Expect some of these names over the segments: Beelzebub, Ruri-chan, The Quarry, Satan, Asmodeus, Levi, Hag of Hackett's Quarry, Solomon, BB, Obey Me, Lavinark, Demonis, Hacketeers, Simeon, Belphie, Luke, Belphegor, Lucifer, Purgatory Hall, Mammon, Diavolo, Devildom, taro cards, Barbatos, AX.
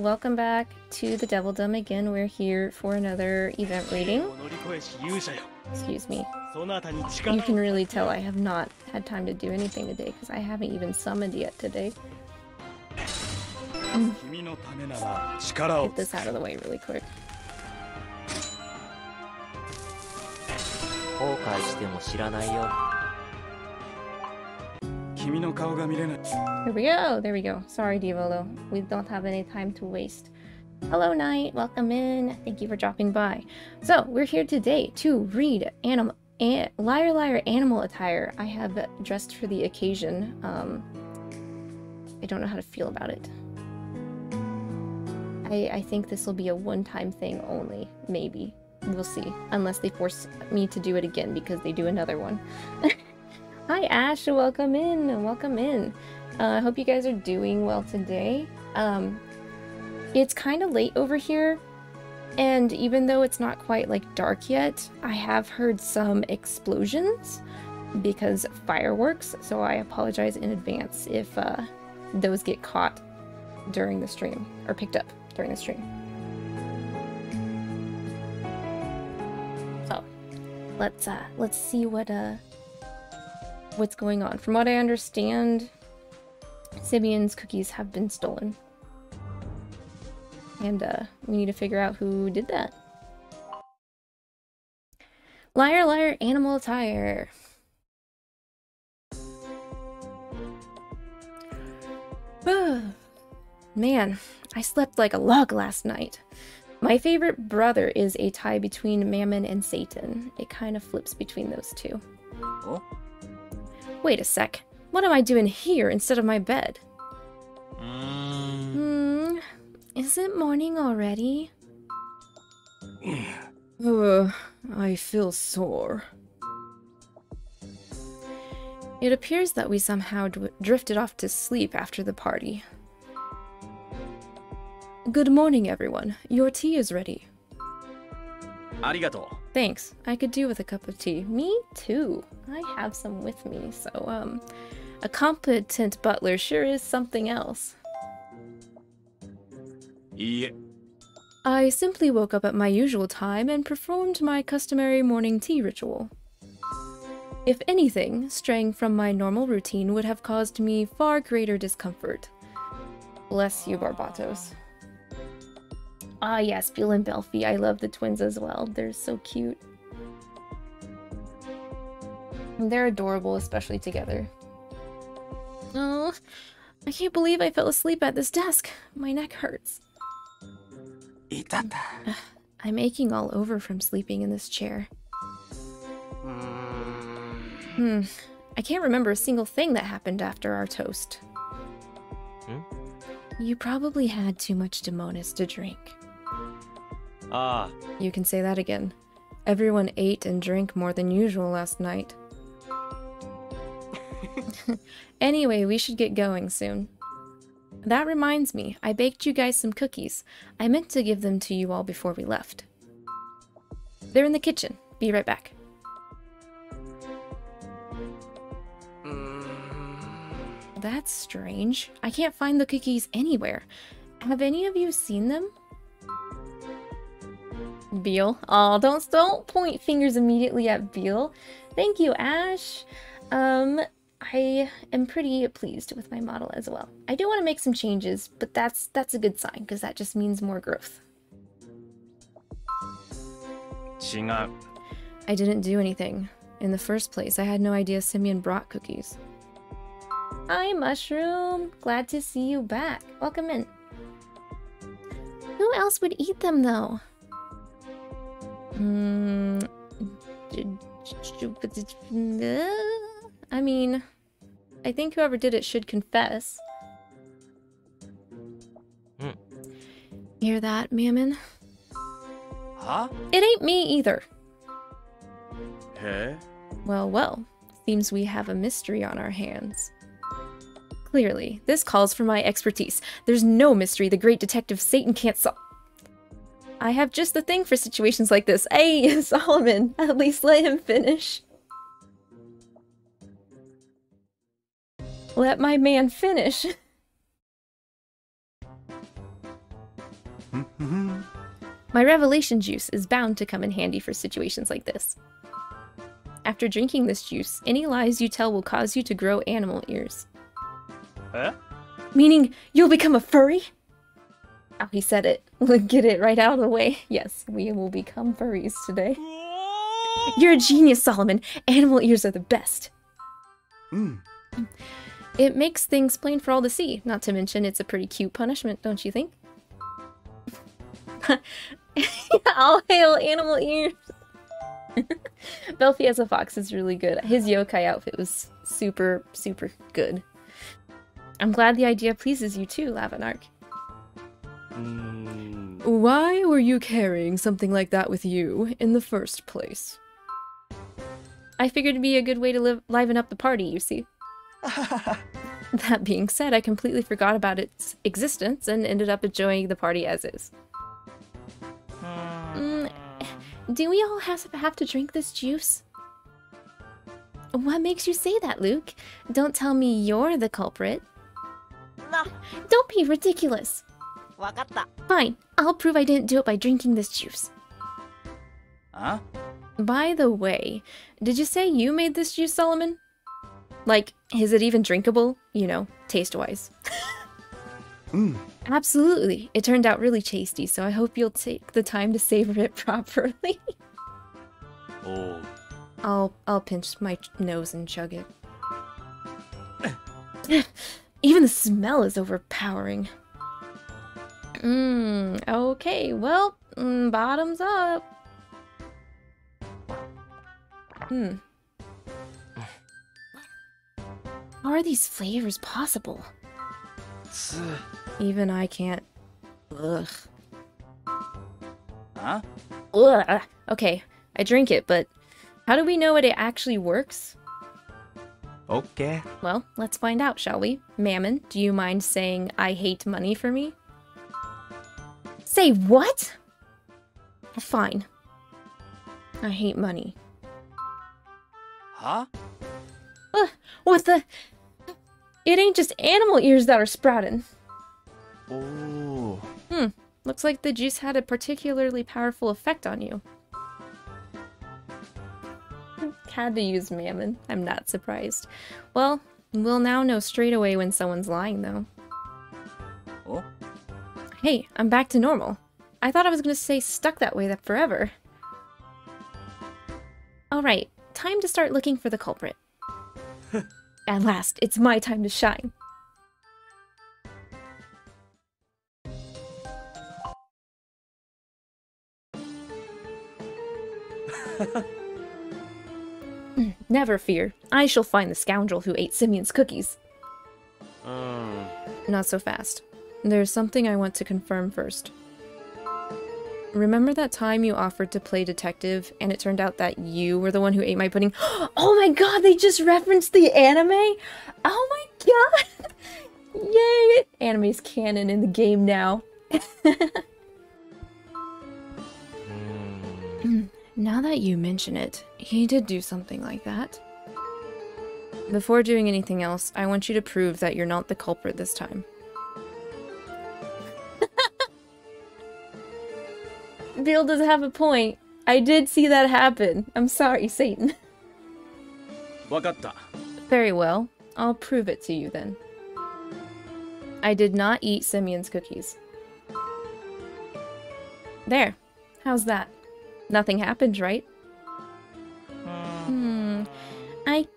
Welcome back to the Devildom again. We're here for another event reading. Excuse me. You can really tell I have not had time to do anything today because I haven't even summoned yet today. Get this out of the way really quick. Here we go! There we go. Sorry, Diavolo. We don't have any time to waste. Hello, Knight. Welcome in. Thank you for dropping by. So, we're here today to read Liar Liar Animal Attire. I have dressed for the occasion. I don't know how to feel about it. I think this will be a one-time thing only. Maybe. We'll see. Unless they force me to do it again because they do another one. Hi Ash, welcome in, welcome in. I hope you guys are doing well today. It's kind of late over here, and even though it's not quite like dark yet, I have heard some explosions because fireworks, so I apologize in advance if those get caught during the stream, or picked up during the stream. So, let's see what's going on. From what I understand, Simeon's cookies have been stolen. And we need to figure out who did that. Liar, liar, animal attire. Man, I slept like a log last night. My favorite brother is a tie between Mammon and Satan. It kind of flips between those two. Oh. Wait a sec. What am I doing here instead of my bed? Is it morning already? I feel sore. It appears that we somehow drifted off to sleep after the party. Good morning, everyone. Your tea is ready. Arigato. Thanks. I could do with a cup of tea. Me too. I have some with me, so a competent butler sure is something else. Yeah. I simply woke up at my usual time and performed my customary morning tea ritual. If anything, straying from my normal routine would have caused me far greater discomfort. Bless you, Barbatos. Ah yes, Beel and Belphegor. I love the twins as well. They're so cute. They're adorable, especially together. Oh, I can't believe I fell asleep at this desk. My neck hurts. I'm aching all over from sleeping in this chair. I can't remember a single thing that happened after our toast. You probably had too much Demonis to drink. Ah. You can say that again. Everyone ate and drank more than usual last night. Anyway, we should get going soon. That reminds me, I baked you guys some cookies. I meant to give them to you all before we left. They're in the kitchen. Be right back. That's strange. I can't find the cookies anywhere. Have any of you seen them? Beel. Oh, don't point fingers immediately at Beel. Thank you, Ash. I am pretty pleased with my model as well. I do want to make some changes, but that's a good sign because that just means more growth. I didn't do anything. In the first place, I had no idea Simeon brought cookies. Hi, Mushroom. Glad to see you back. Welcome in. Who else would eat them, though? I mean, I think whoever did it should confess. Hear that, Mammon? Huh? It ain't me either. Huh? Well, well. Seems we have a mystery on our hands. Clearly, this calls for my expertise. There's no mystery the great detective Satan can't solve. I have just the thing for situations like this. Hey, Solomon, at least let him finish. Let my man finish. My revelation juice is bound to come in handy for situations like this. After drinking this juice, any lies you tell will cause you to grow animal ears. Huh? Meaning, you'll become a furry? Oh, he said it. Get it right out of the way. Yes, we will become furries today. You're a genius, Solomon. Animal ears are the best. It makes things plain for all to see. Not to mention, it's a pretty cute punishment, don't you think? All hail animal ears. Belphegor as a fox is really good. His yokai outfit was super, super good. I'm glad the idea pleases you too, Lavinark. Why were you carrying something like that with you in the first place? I figured it'd be a good way to liven up the party, you see. That being said, I completely forgot about its existence and ended up enjoying the party as is. Do we all have to drink this juice? What makes you say that, Luke? Don't tell me you're the culprit. No. Don't be ridiculous. Fine, I'll prove I didn't do it by drinking this juice. Huh? By the way, did you say you made this juice, Solomon? Like, is it even drinkable? You know, taste-wise. Absolutely. It turned out really tasty, so I hope you'll take the time to savor it properly. Oh. I'll pinch my nose and chug it. Even the smell is overpowering. Okay, well, bottoms up. How are these flavors possible? Even I can't. Ugh. Huh? Ugh. Okay, I drink it, but how do we know it actually works? Okay. Well, let's find out, shall we? Mammon, do you mind saying I hate money for me? Say what? Fine. I hate money. Huh? What the? It ain't just animal ears that are sprouting. Ooh. Looks like the juice had a particularly powerful effect on you. Had to use Mammon. I'm not surprised. Well, we'll now know straight away when someone's lying, though. Oh. Hey, I'm back to normal. I thought I was gonna stay stuck that way forever. Alright, time to start looking for the culprit. At last, it's my time to shine. Never fear. I shall find the scoundrel who ate Simeon's cookies. Not so fast. There's something I want to confirm first. Remember that time you offered to play detective, and it turned out that you were the one who ate my pudding? Oh my god, they just referenced the anime? Oh my god! Yay! Anime's canon in the game now. Now that you mention it, he did do something like that. Before doing anything else, I want you to prove that you're not the culprit this time. Bill does have a point. I did see that happen. I'm sorry, Satan. Very well. I'll prove it to you then. I did not eat Simeon's cookies. There. How's that? Nothing happened, right?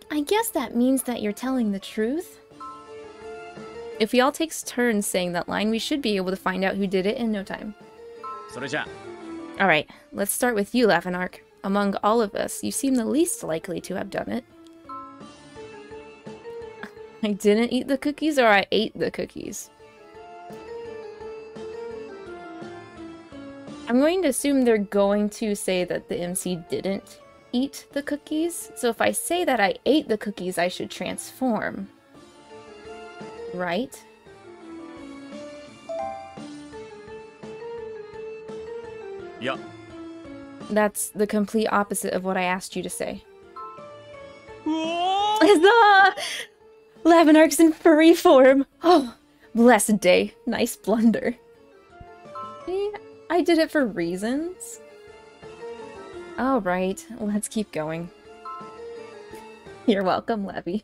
I guess that means that you're telling the truth. If we all take turns saying that line, we should be able to find out who did it in no time. Alright, let's start with you, Lavinark. Among all of us, you seem the least likely to have done it. I didn't eat the cookies, or I ate the cookies? I'm going to assume they're going to say that the MC didn't eat the cookies, so if I say that I ate the cookies, I should transform. Right? Yep. That's the complete opposite of what I asked you to say. Lavinark's in furry form! Oh, blessed day. Nice blunder. See? I did it for reasons. Alright, let's keep going. You're welcome, Levy.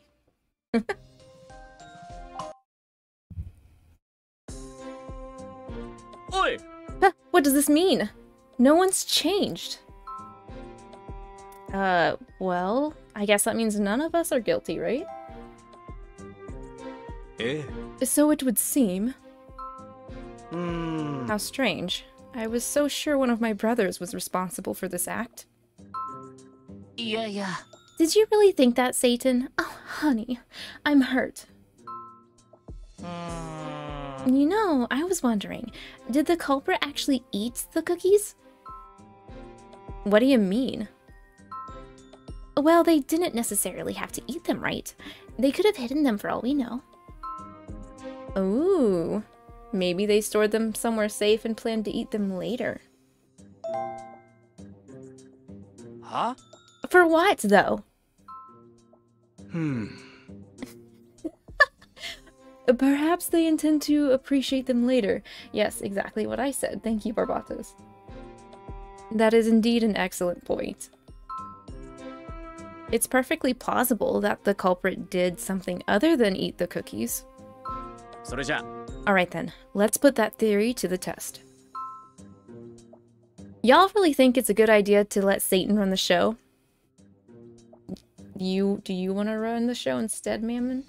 Oi! Huh, what does this mean? No one's changed. Well, I guess that means none of us are guilty, right? Eh? So it would seem. How strange. I was so sure one of my brothers was responsible for this act. Yeah, yeah. Did you really think that, Satan? Oh, honey, I'm hurt. You know, I was wondering, did the culprit actually eat the cookies? What do you mean? Well, they didn't necessarily have to eat them, right? They could have hidden them for all we know. Ooh. Maybe they stored them somewhere safe and planned to eat them later. Huh? For what, though? Perhaps they intend to appreciate them later. Yes, exactly what I said. Thank you, Barbatos. That is indeed an excellent point. It's perfectly plausible that the culprit did something other than eat the cookies. Alright then, let's put that theory to the test. Y'all really think it's a good idea to let Satan run the show? Do you want to run the show instead, Mammon?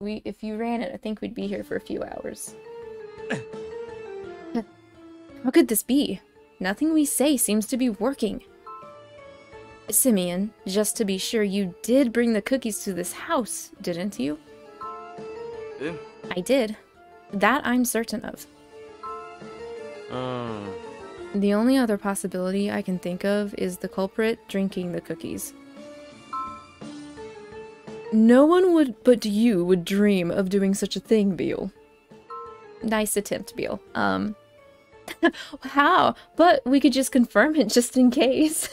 If you ran it, I think we'd be here for a few hours. How could this be? Nothing we say seems to be working. Simeon, just to be sure, you did bring the cookies to this house, didn't you? I did. That I'm certain of. The only other possibility I can think of is the culprit drinking the cookies. No one would, but you would dream of doing such a thing, Beel. Nice attempt, Beel. How? But we could just confirm it just in case.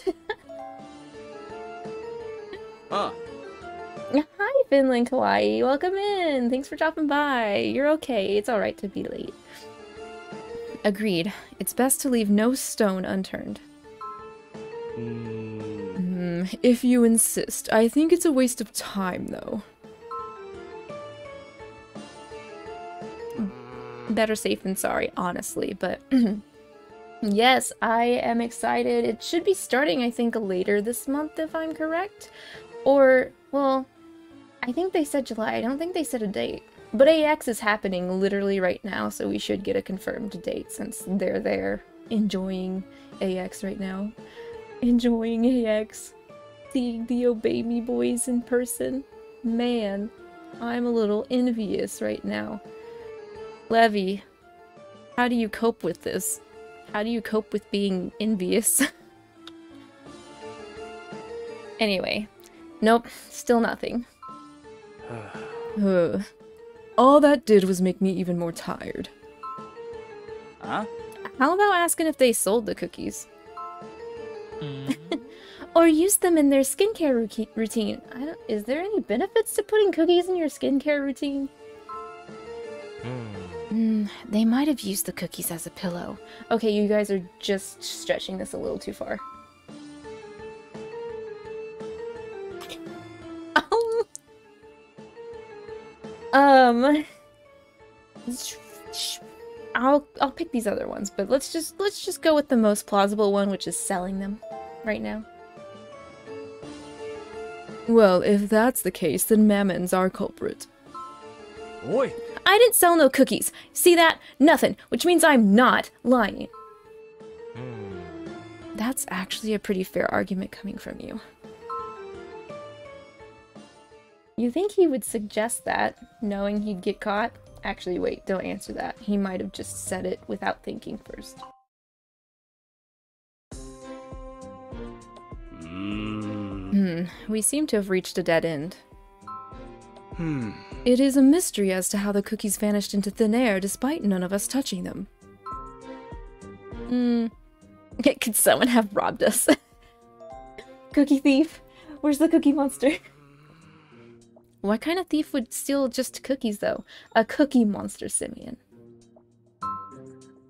Hi, Finland Kawaii. Welcome in. Thanks for dropping by. You're okay. It's alright to be late. Agreed. It's best to leave no stone unturned. If you insist. I think it's a waste of time, though. Better safe than sorry, honestly, but... Yes, I am excited. It should be starting, I think, later this month, if I'm correct. Or, well, I think they said July. I don't think they said a date. But AX is happening literally right now, so we should get a confirmed date since they're there enjoying AX right now. Enjoying AX. Seeing the Obey Me boys in person. Man, I'm a little envious right now. Levy, how do you cope with this? How do you cope with being envious? Anyway. Nope, still nothing. All that did was make me even more tired. Huh? How about asking if they sold the cookies? Or used them in their skincare routine. Is there any benefits to putting cookies in your skincare routine? They might have used the cookies as a pillow. Okay, you guys are just stretching this a little too far. I'll pick these other ones, but let's just go with the most plausible one, which is selling them right now. Well, if that's the case, then Mammon's our culprit. Oi. I didn't sell no cookies. See that? Nothing, which means I'm not lying. That's actually a pretty fair argument coming from you. You think he would suggest that, knowing he'd get caught? Actually, wait, don't answer that. He might have just said it without thinking first. We seem to have reached a dead end. It is a mystery as to how the cookies vanished into thin air despite none of us touching them. Could someone have robbed us? Cookie thief! Where's the cookie monster? What kind of thief would steal just cookies, though? A cookie monster, Simeon.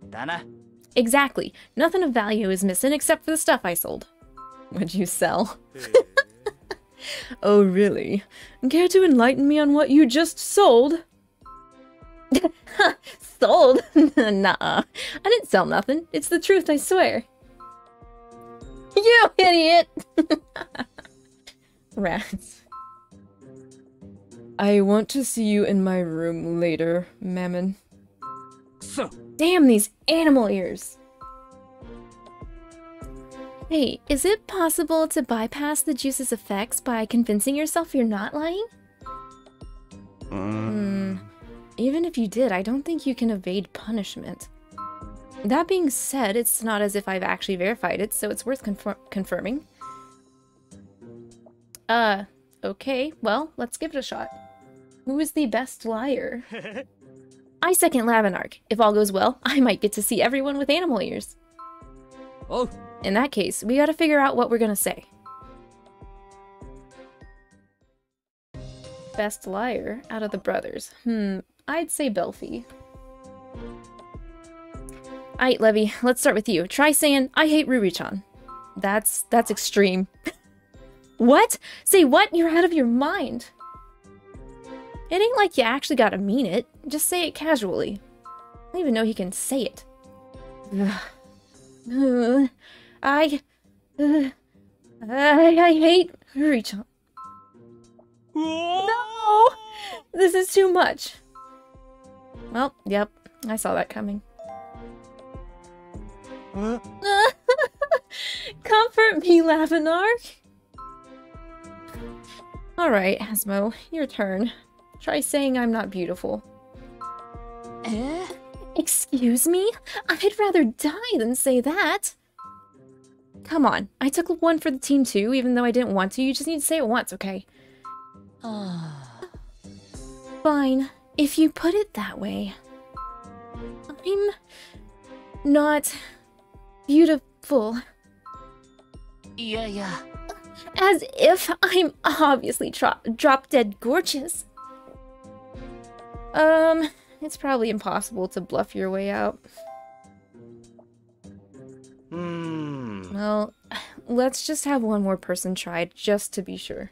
Dana? Exactly. Nothing of value is missing except for the stuff I sold. Would you sell? Oh, really? Care to enlighten me on what you just sold? Sold? Nuh-uh. I didn't sell nothing. It's the truth, I swear. You idiot! Rats. I want to see you in my room later, Mammon. So. Damn these animal ears! Hey, is it possible to bypass the juice's effects by convincing yourself you're not lying? Even if you did, I don't think you can evade punishment. That being said, it's not as if I've actually verified it, so it's worth confirming. Okay, well, let's give it a shot. Who is the best liar? I second Lavinark. If all goes well, I might get to see everyone with animal ears. Oh. In that case, we gotta figure out what we're gonna say. Best liar out of the brothers. I'd say Belphegor. Alright, Levy, let's start with you. Try saying, I hate Ruri-chan. That's extreme. What? Say what? You're out of your mind. It ain't like you actually gotta mean it. Just say it casually. I don't even know he can say it. I hate Ruri-chan. No! This is too much. Well, yep. I saw that coming. Comfort me, Lavinark. Alright, Asmo, your turn. Try saying I'm not beautiful. Excuse me? I'd rather die than say that! Come on, I took one for the team too, even though I didn't want to. You just need to say it once, okay? Fine, if you put it that way. I'm not beautiful. Yeah. As if I'm obviously drop-dead gorgeous. It's probably impossible to bluff your way out. Well, let's just have one more person try, just to be sure.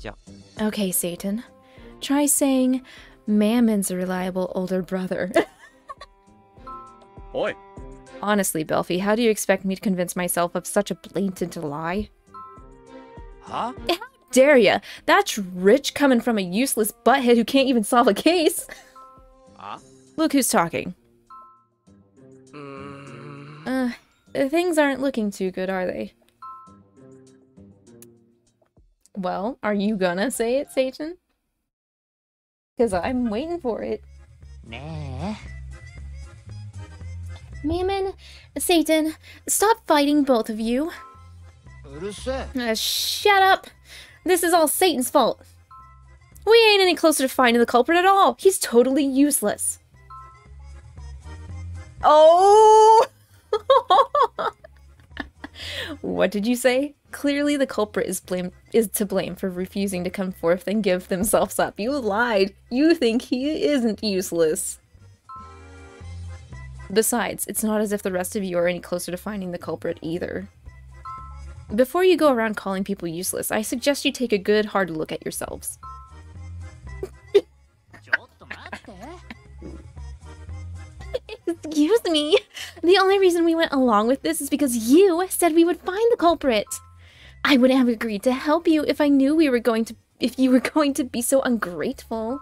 Yeah. Okay, Satan. Try saying, Mammon's a reliable older brother. Oi. Honestly, Belphegor, how do you expect me to convince myself of such a blatant lie? Huh? How dare ya? That's rich coming from a useless butthead who can't even solve a case. Look who's talking. Things aren't looking too good, are they? Well, are you gonna say it, Satan? Because I'm waiting for it. Nah. Mammon, Satan, stop fighting, both of you. Shut up! This is all Satan's fault. We ain't any closer to finding the culprit at all. He's totally useless. Oh! What did you say? Clearly the culprit is to blame for refusing to come forth and give themselves up. You lied. You think he isn't useless. Besides, it's not as if the rest of you are any closer to finding the culprit either. Before you go around calling people useless, I suggest you take a good, hard look at yourselves. Excuse me? The only reason we went along with this is because you said we would find the culprit! I wouldn't have agreed to help you if I knew if you were going to be so ungrateful.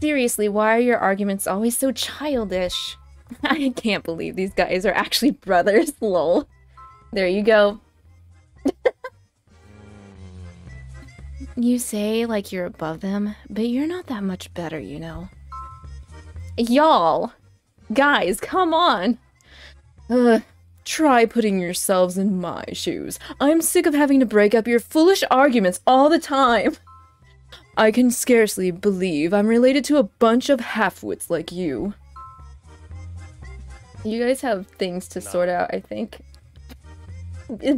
Seriously, why are your arguments always so childish? I can't believe these guys are actually brothers, lol. There you go. You say like you're above them, but you're not that much better, you know. Y'all! Guys, come on! Try putting yourselves in my shoes. I'm sick of having to break up your foolish arguments all the time. I can scarcely believe I'm related to a bunch of halfwits like you. You guys have things to sort out, I think.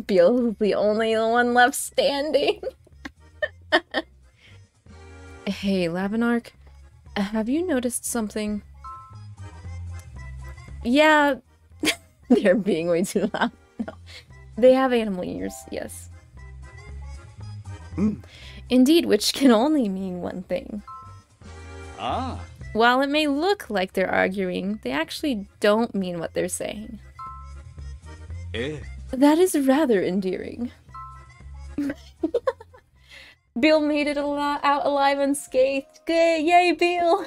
Beel's the only one left standing. Hey, Lavinark, have you noticed something? Yeah, they're being way too loud. No. They have animal ears, yes. Mm. Indeed, which can only mean one thing. Ah. While it may look like they're arguing, they actually don't mean what they're saying. Eh. That is rather endearing. Beel made it out alive unscathed. Good, yay, Beel!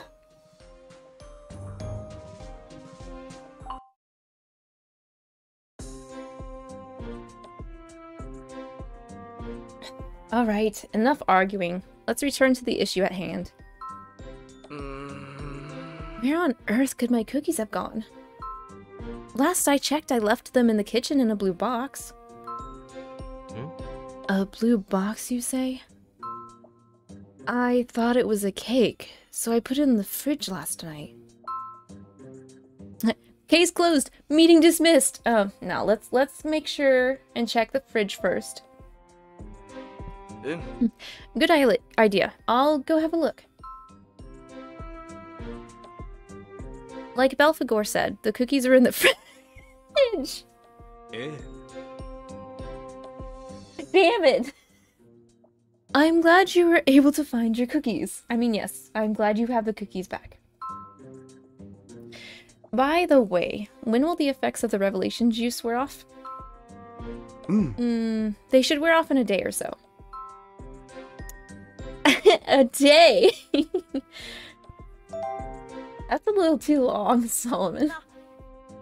Alright, enough arguing. Let's return to the issue at hand. Where on earth could my cookies have gone? Last I checked, I left them in the kitchen in a blue box. Hmm? A blue box, you say? I thought it was a cake, so I put it in the fridge last night. Case closed! Meeting dismissed! Oh, now let's make sure and check the fridge first. Good idea. I'll go have a look. Like Belphegor said, the cookies are in the fridge. Damn it! I'm glad you were able to find your cookies. I mean, yes, I'm glad you have the cookies back. By the way, when will the effects of the revelation juice wear off? They should wear off in a day or so. A day? That's a little too long, Solomon.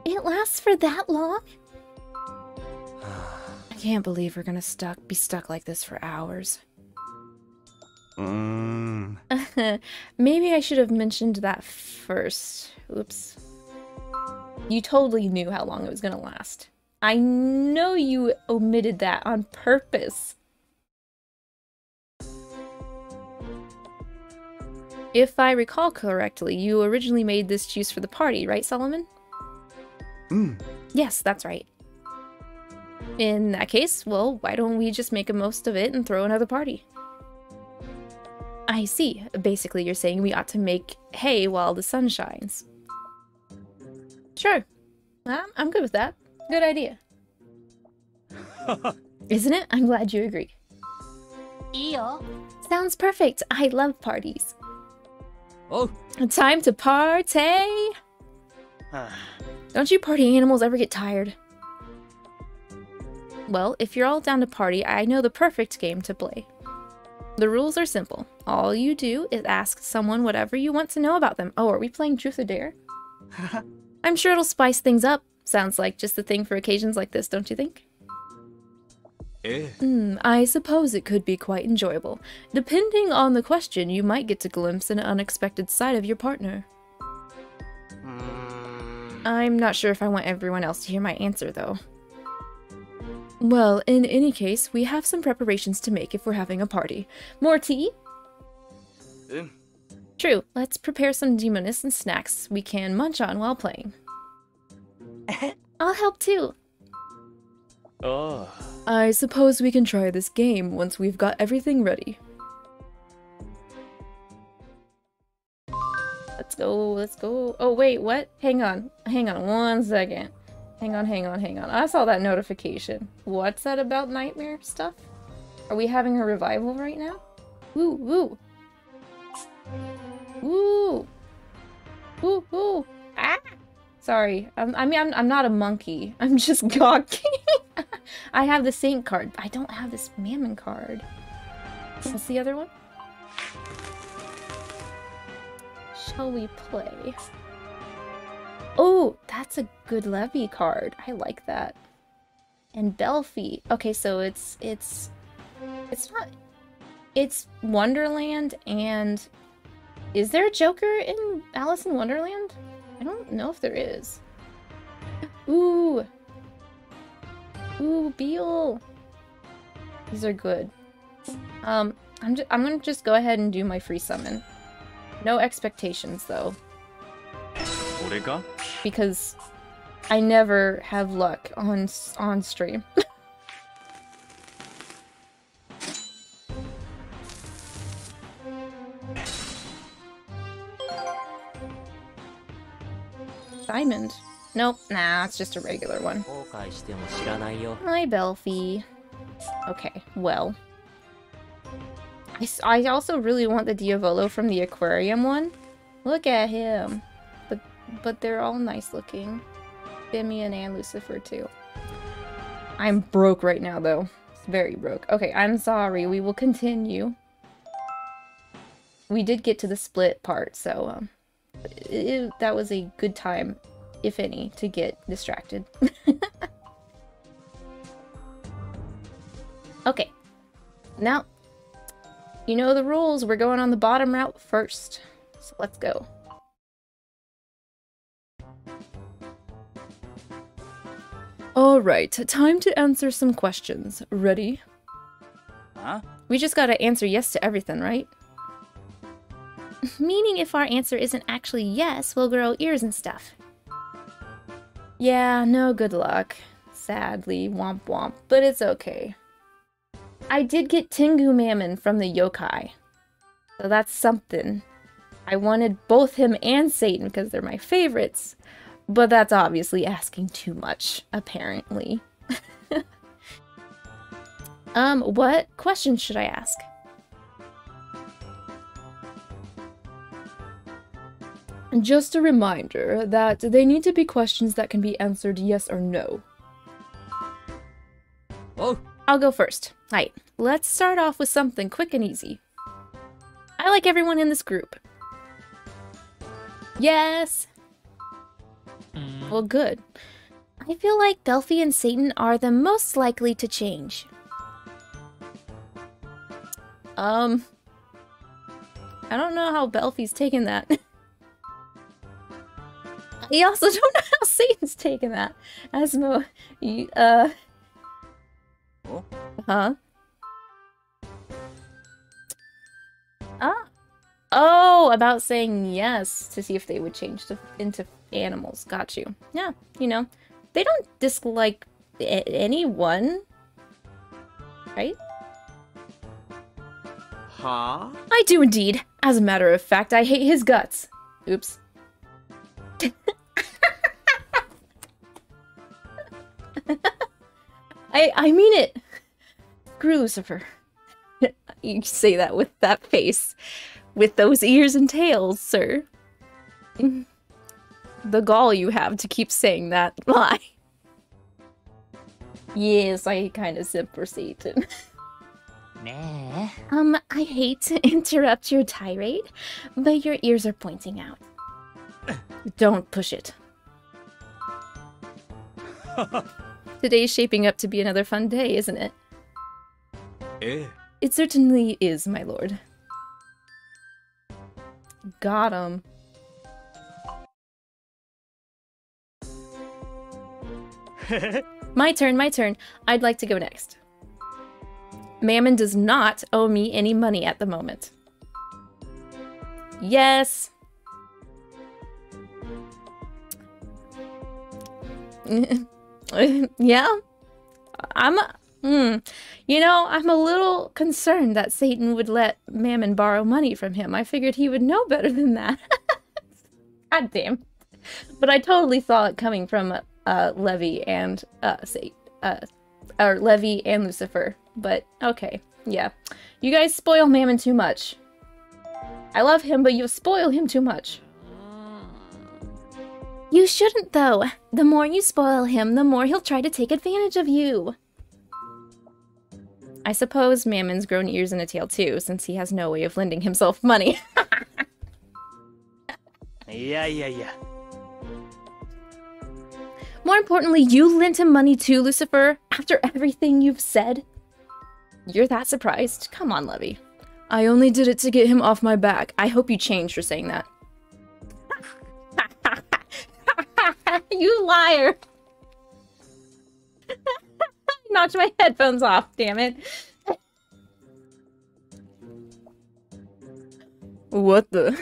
It lasts for that long? I can't believe we're gonna be stuck like this for hours. Maybe I should have mentioned that first. Oops. You totally knew how long it was gonna last. I know you omitted that on purpose. If I recall correctly, you originally made this juice for the party, right, Solomon? Yes, that's right. In that case, well, why don't we just make a most of it and throw another party? I see. Basically, you're saying we ought to make hay while the sun shines. Sure. I'm good with that. Good idea. Isn't it? I'm glad you agree. Eel. Sounds perfect. I love parties. Oh. Time to party! Don't you party animals ever get tired? Well, if you're all down to party, I know the perfect game to play. The rules are simple. All you do is ask someone whatever you want to know about them. Oh, are we playing Truth or Dare? I'm sure it'll spice things up. Sounds like just the thing for occasions like this, don't you think? I suppose it could be quite enjoyable. Depending on the question, you might get to glimpse an unexpected side of your partner. I'm not sure if I want everyone else to hear my answer, though. Well, in any case, we have some preparations to make if we're having a party. More tea? True, let's prepare some demonis and snacks we can munch on while playing. I'll help too. I suppose we can try this game once we've got everything ready. Let's go, let's go. Oh wait, what? Hang on. Hang on one second. Hang on, hang on, hang on. I saw that notification. What's that about nightmare stuff? Are we having a revival right now? Woo, woo. Woo. Woo, woo. Ah! Sorry, I mean, I'm not a monkey. I'm just gawking. I have the Saint card, but I don't have this Mammon card. What's the other one? Shall we play? Oh, that's a good Levy card. I like that. And Belfie. Okay, so it's Wonderland and... Is there a Joker in Alice in Wonderland? I don't know if there is. Ooh! Ooh, Beel! These are good. I'm gonna just go ahead and do my free summon. No expectations, though. Because I never have luck on stream. diamond. Nope, nah, it's just a regular one. Hi, Belphie. Okay, well. I also really want the Diavolo from the aquarium one. Look at him. But they're all nice looking. Simeon and Lucifer too. I'm broke right now though. Very broke. Okay, I'm sorry. We will continue. We did get to the split part, so that was a good time, if any, to get distracted. Okay. Now, you know the rules. We're going on the bottom route first. So let's go. Alright, time to answer some questions. Ready? Huh? We just gotta answer yes to everything, right? Meaning if our answer isn't actually yes, we'll grow ears and stuff. Yeah, no good luck. Sadly, womp womp, but it's okay. I did get Tengu Mammon from the yokai. So that's something. I wanted both him and Satan because they're my favorites. But that's obviously asking too much, apparently. What question should I ask? Just a reminder that they need to be questions that can be answered yes or no. Oh. I'll go first. Alright, let's start off with something quick and easy. I like everyone in this group. Yes! Well, good. I feel like Belphie and Satan are the most likely to change. I don't know how Belphie's taken that. I also don't know how Satan's taken that. Asmo... Huh? Ah! Oh, about saying yes to see if they would change to, into... animals, got you. Yeah, you know, they don't dislike anyone, right? Huh? I do indeed. As a matter of fact, I hate his guts. Oops. I mean it. Screw Lucifer. You say that with that face, with those ears and tails, sir. The gall you have to keep saying that lie. Yes, I kind of simp for Satan. Nah. I hate to interrupt your tirade, but your ears are pointing out. Don't push it. Today's shaping up to be another fun day, isn't it? Eh. It certainly is, my lord. Got him. My turn. I'd like to go next. Mammon does not owe me any money at the moment. Yes. Yeah. You know, I'm a little concerned that Satan would let Mammon borrow money from him. I figured he would know better than that. God damn. But I totally saw it coming from Levy and Levy and Lucifer, but okay, yeah, you guys spoil Mammon too much. I love him, but you spoil him too much. You shouldn't though. The more you spoil him, the more he'll try to take advantage of you. I suppose Mammon's grown ears and a tail too, since he has no way of lending himself money. Yeah. More importantly, you lent him money too, Lucifer, after everything you've said. You're that surprised? Come on, Levy. I only did it to get him off my back. I hope you changed for saying that. You liar! Knocked my headphones off, damn it. What the...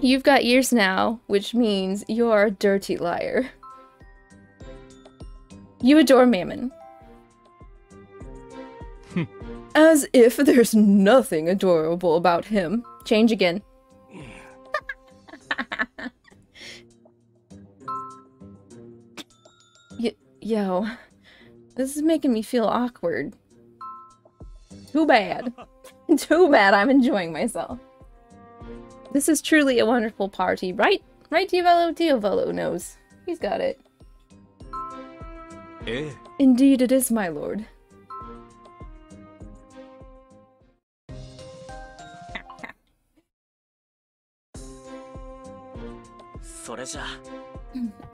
You've got ears now, which means you're a dirty liar. You adore Mammon. As if there's nothing adorable about him. Change again. Yo, this is making me feel awkward. Too bad. Too bad I'm enjoying myself. This is truly a wonderful party, right? Right, Diavolo? Diavolo knows. He's got it. Eh? Indeed it is, my lord.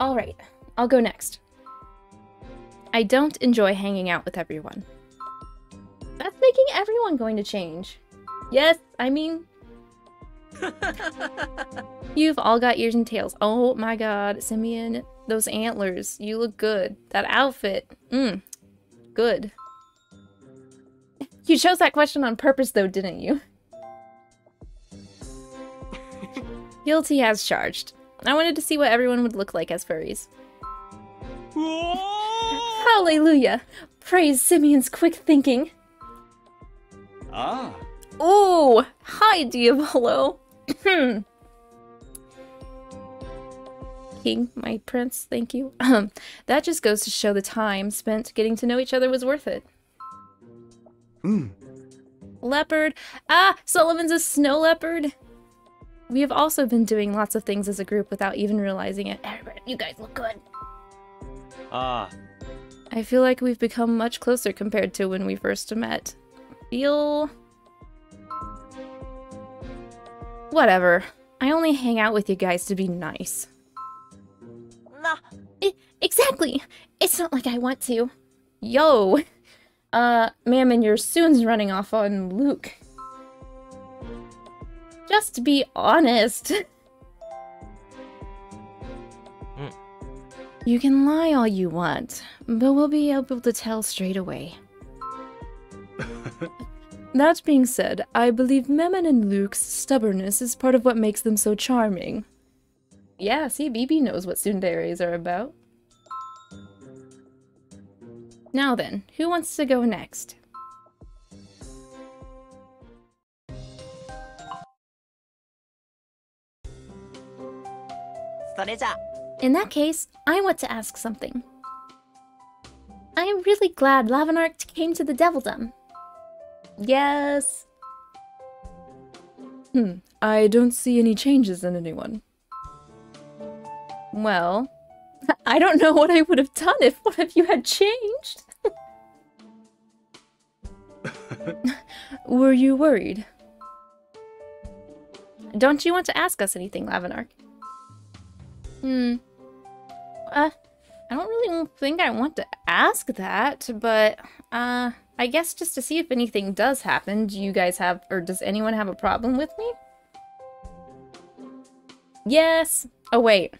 Alright, I'll go next. I don't enjoy hanging out with everyone. That's making everyone going to change. Yes, I mean... You've all got ears and tails. Oh my god, Simeon, those antlers. You look good. That outfit. Mmm. Good. You chose that question on purpose though, didn't you? Guilty as charged. I wanted to see what everyone would look like as furries. Hallelujah! Praise Simeon's quick thinking! Ah! Oh! Hi, Diavolo! King, my prince, thank you. That just goes to show the time spent getting to know each other was worth it. Mm. Leopard! Ah! Solomon's a snow leopard! We have also been doing lots of things as a group without even realizing it. Everybody, you guys look good. Ah. I feel like we've become much closer compared to when we first met. Feel... Whatever. I only hang out with you guys to be nice. Nah. Exactly! It's not like I want to. Yo! Mammon, your soon's running off on Luke. Just be honest. Mm. You can lie all you want, but we'll be able to tell straight away. That being said, I believe Mammon and Luke's stubbornness is part of what makes them so charming. Yeah, see, BB knows what tsundere are about. Now then, who wants to go next? In that case, I want to ask something. I am really glad Lavinark came to the Devildom. Yes. I don't see any changes in anyone. Well, I don't know what I would have done if one of you had changed. Were you worried? Don't you want to ask us anything, Lavinark? I don't really think I want to ask that, but, I guess just to see if anything does happen, do you guys have, or does anyone have a problem with me? Yes! Oh, wait.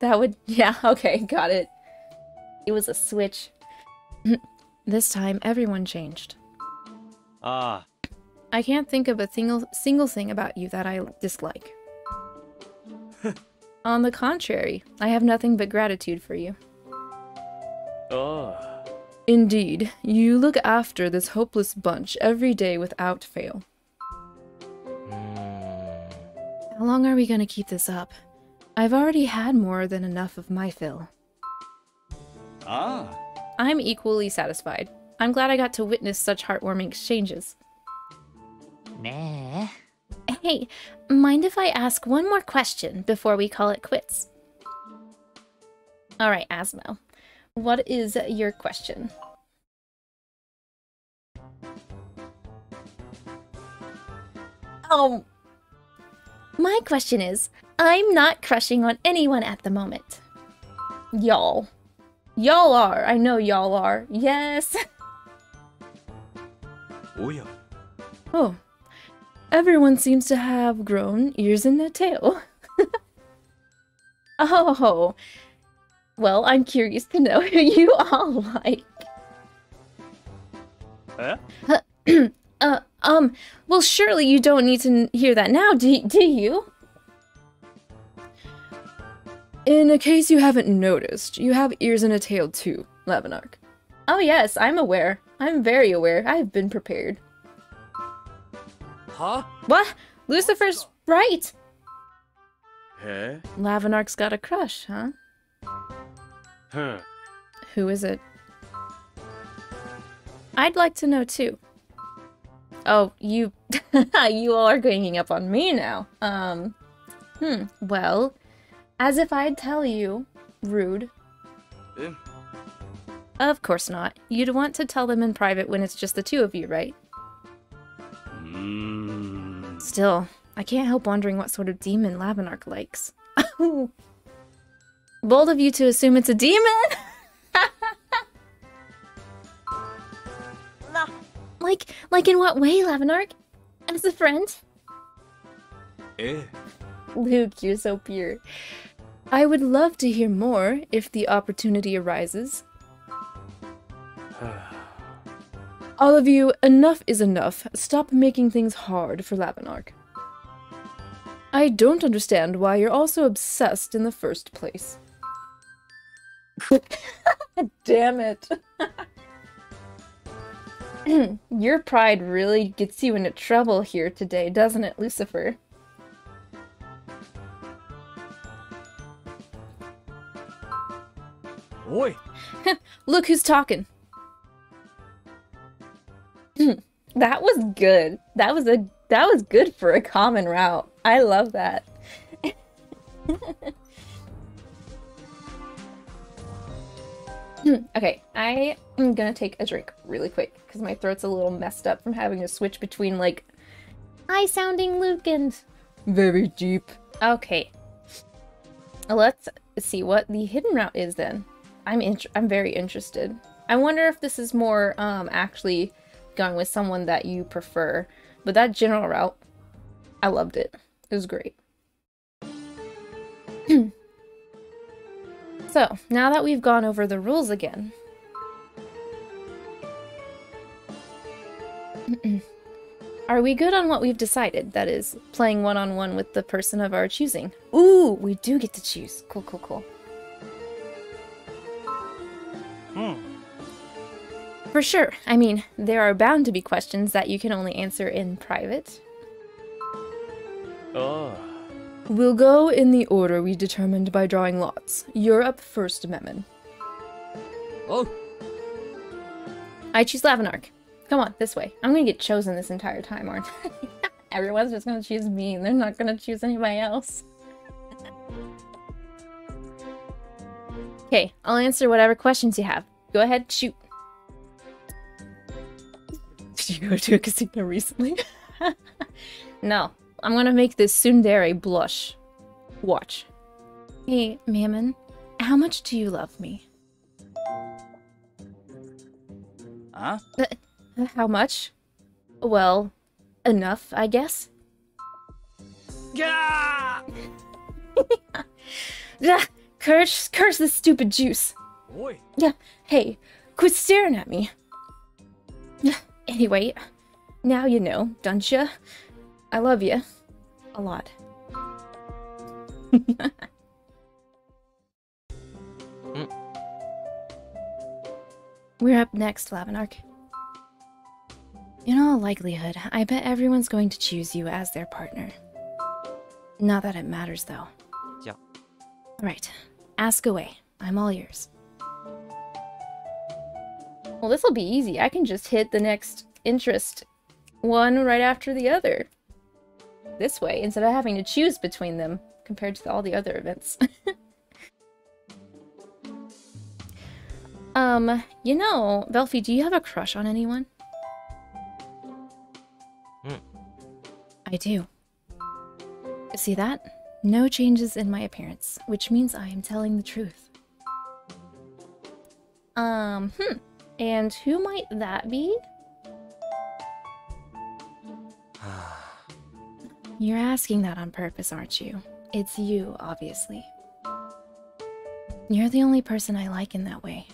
That would, yeah, okay, got it. It was a switch. This time, everyone changed. Ah. I can't think of a single thing about you that I dislike. On the contrary, I have nothing but gratitude for you. Oh. Indeed, you look after this hopeless bunch every day without fail. How long are we gonna keep this up? I've already had more than enough of my fill. Ah. I'm equally satisfied. I'm glad I got to witness such heartwarming exchanges. Meh. Hey, mind if I ask one more question before we call it quits? Alright, Asmo. What is your question? Oh! My question is, I'm not crushing on anyone at the moment. Y'all. Y'all are. I know y'all are. Yes! Oh, yeah. Oh. Everyone seems to have grown ears and a tail. Oh. Well, I'm curious to know who you all like. Huh? Well, surely you don't need to hear that now, do you? In case you haven't noticed, you have ears and a tail too, Lavinark. Oh yes, I'm aware. I'm very aware. I've been prepared. Huh? What? Lucifer's right! Huh? Lavinark's got a crush, huh? Huh. Who is it? I'd like to know too. Oh, you... you are ganging up on me now. Well... As if I'd tell you. Rude. Of course not. You'd want to tell them in private when it's just the two of you, right? Mm. Still, I can't help wondering what sort of demon Lavinark likes. Bold of you to assume it's a demon! Like in what way, Lavinark? As a friend? Luke, you're so pure. I would love to hear more, if the opportunity arises. All of you, enough is enough. Stop making things hard for Lavinark. I don't understand why you're also obsessed in the first place. Damn it. Your pride really gets you into trouble here today, doesn't it, Lucifer? Oi! Look who's talking! That was good. That was good for a common route. I love that. Okay, I am gonna take a drink really quick because my throat's a little messed up from having to switch between like high-sounding Luke and very deep. Okay, let's see what the hidden route is then. I'm very interested. I wonder if this is more actually going with someone that you prefer, but that general route, I loved it. It was great. So, now that we've gone over the rules again... Are we good on what we've decided? That is, playing one-on-one with the person of our choosing. Ooh, we do get to choose. Cool, cool, cool. For sure. I mean, there are bound to be questions that you can only answer in private. Oh. We'll go in the order we determined by drawing lots. You're up first, Mammon. Oh. I choose Lavinark. Come on, this way. I'm gonna get chosen this entire time, aren't I? Everyone's just gonna choose me, and they're not gonna choose anybody else. Okay, I'll answer whatever questions you have. Go ahead, shoot. Did you go to a casino recently? No. I'm gonna make this tsundere blush. Watch. Hey, Mammon. How much do you love me? Huh? How much? Well, enough, I guess. Yeah! Curse this stupid juice. Boy. Yeah. Hey, quit staring at me. Anyway, now you know, don't ya? I love ya. A lot. We're up next, Lavinark. In all likelihood, I bet everyone's going to choose you as their partner. Not that it matters, though. Yeah. Right. Ask away. I'm all yours. Well, this will be easy. I can just hit the next interest one right after the other. This way, instead of having to choose between them compared to all the other events. You know, Belphegor, do you have a crush on anyone? I do. See that? No changes in my appearance, which means I am telling the truth. And who might that be? You're asking that on purpose, aren't you? It's you, obviously. You're the only person I like in that way.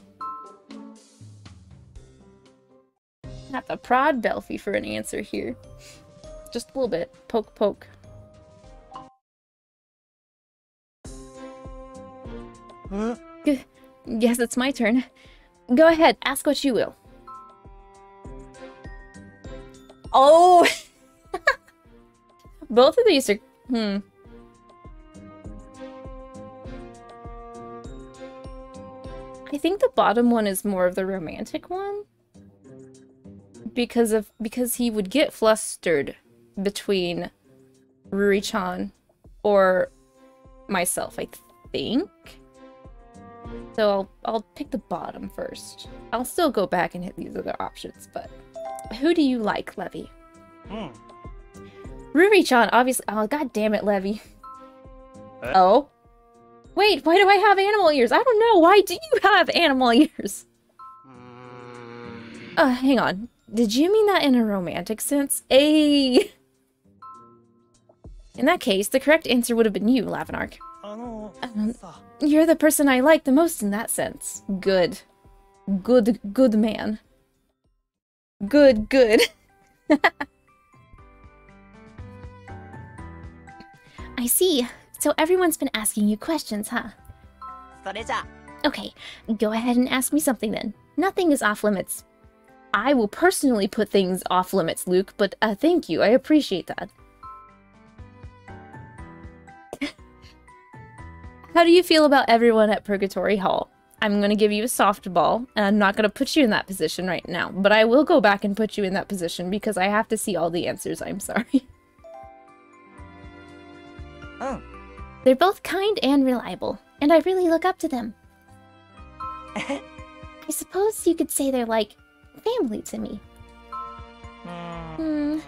Not the prod Belphie for an answer here. Just a little bit. Poke, poke. Huh? Guess it's my turn. Go ahead, ask what you will. Oh! Both of these are... I think the bottom one is more of the romantic one. Because he would get flustered between Ruri-chan or myself, I think. So I'll pick the bottom first. I'll still go back and hit these other options, but who do you like, Levy? Ruri-chan, obviously. Oh, god damn it, Levy. Huh? Oh. Wait, why do I have animal ears? I don't know. Why do you have animal ears? Hang on. Did you mean that in a romantic sense? Ayy! In that case, the correct answer would have been you, Lavinark. You're the person I like the most in that sense. Good. Good man. Good. I see. So everyone's been asking you questions, huh? Okay, go ahead and ask me something then. Nothing is off limits. I will personally put things off limits, Luke, but thank you. I appreciate that. How do you feel about everyone at Purgatory Hall? I'm going to give you a softball, and I'm not going to put you in that position right now, but I will go back and put you in that position because I have to see all the answers. I'm sorry. Oh. They're both kind and reliable, and I really look up to them. I suppose you could say they're like family to me. I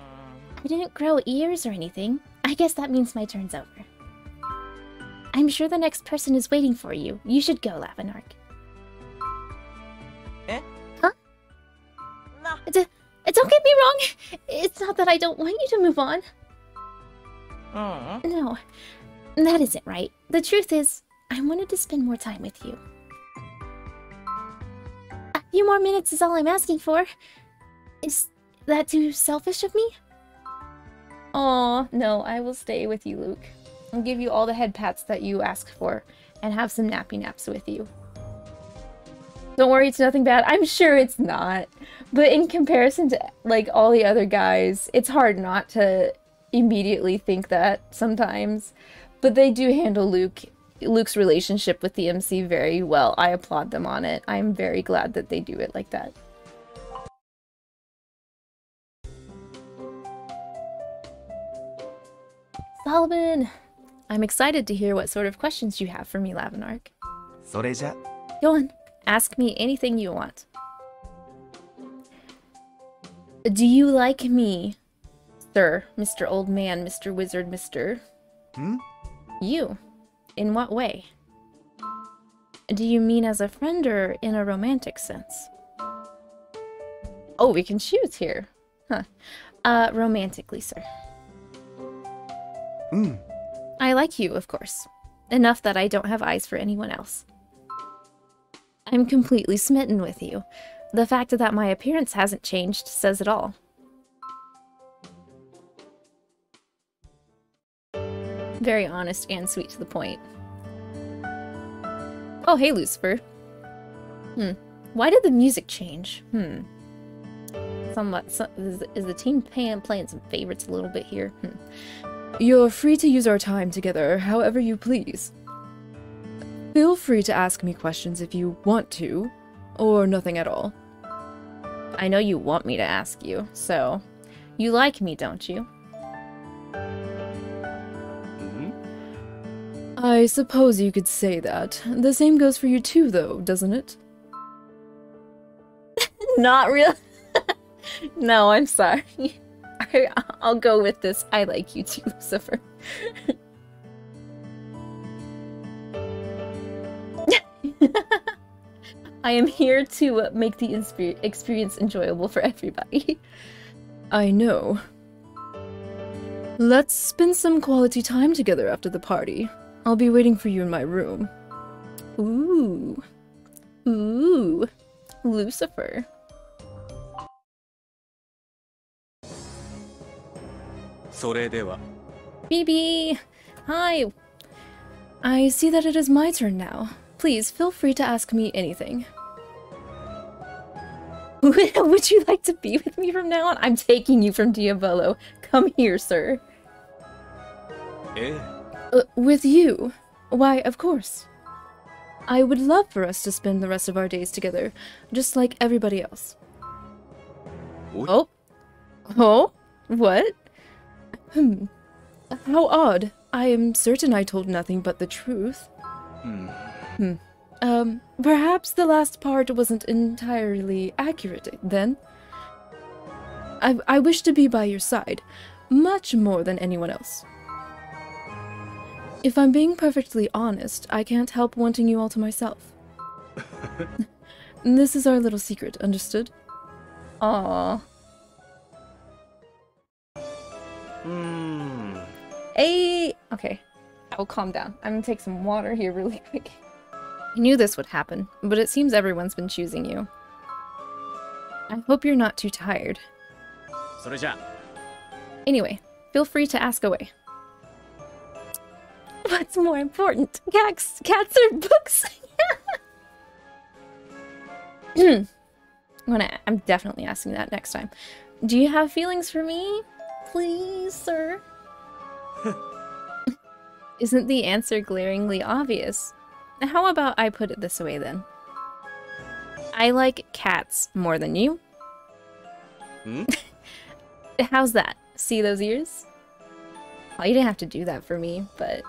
didn't grow ears or anything. I guess that means my turn's over. I'm sure the next person is waiting for you. You should go, Lavinark. Huh? No. Don't get me wrong. It's not that I don't want you to move on. No, that isn't right. The truth is, I wanted to spend more time with you. A few more minutes is all I'm asking for. Is that too selfish of me? Oh, no, I will stay with you, Luke. I'll give you all the head pats that you ask for and have some nappy naps with you. Don't worry, it's nothing bad. I'm sure it's not. But in comparison to, like, all the other guys, it's hard not to immediately think that sometimes, but they do handle Luke's relationship with the MC very well. I applaud them on it. I'm very glad that they do it like that. Solomon, I'm excited to hear what sort of questions you have for me, Lavinark. Go on, ask me anything you want. Do you like me? Sir, Mr. Old Man, Mr. Wizard, Mr. You. In what way? Do you mean as a friend or in a romantic sense? Oh, we can choose here. Huh. Romantically, sir. I like you, of course. Enough that I don't have eyes for anyone else. I'm completely smitten with you. The fact that my appearance hasn't changed says it all. Very honest and sweet to the point. Oh, hey, Lucifer. Why did the music change? Is the team playing some favorites a little bit here? You're free to use our time together however you please. Feel free to ask me questions if you want to, or nothing at all. I know you want me to ask you, so... You like me, don't you? I suppose you could say that. The same goes for you too, though, doesn't it? Not real. No, I'm sorry. I'll go with this. I like you too, Lucifer. I am here to make the experience enjoyable for everybody. I know. Let's spend some quality time together after the party. I'll be waiting for you in my room. Ooh. Lucifer. BB! Hi! I see that it is my turn now. Please, feel free to ask me anything. Would you like to be with me from now on? I'm taking you from Diavolo. Come here, sir. With you? Why, of course. I would love for us to spend the rest of our days together, just like everybody else. What? Oh? Oh? What? Hmm. How odd. I am certain I told nothing but the truth. Hmm. Hmm. Perhaps the last part wasn't entirely accurate, then. I wish to be by your side, much more than anyone else. If I'm being perfectly honest, I can't help wanting you all to myself. This is our little secret, understood? Aww. Mm. Hey! Okay, I will calm down. I'm gonna take some water here really quick. I knew this would happen, but it seems everyone's been choosing you. I hope you're not too tired. Anyway, feel free to ask away. What's more important, cats or books? I'm definitely asking that next time. Do you have feelings for me? Please, sir? Isn't the answer glaringly obvious? How about I put it this way, then? I like cats more than you. Hmm? How's that? See those ears? Well, you didn't have to do that for me, but...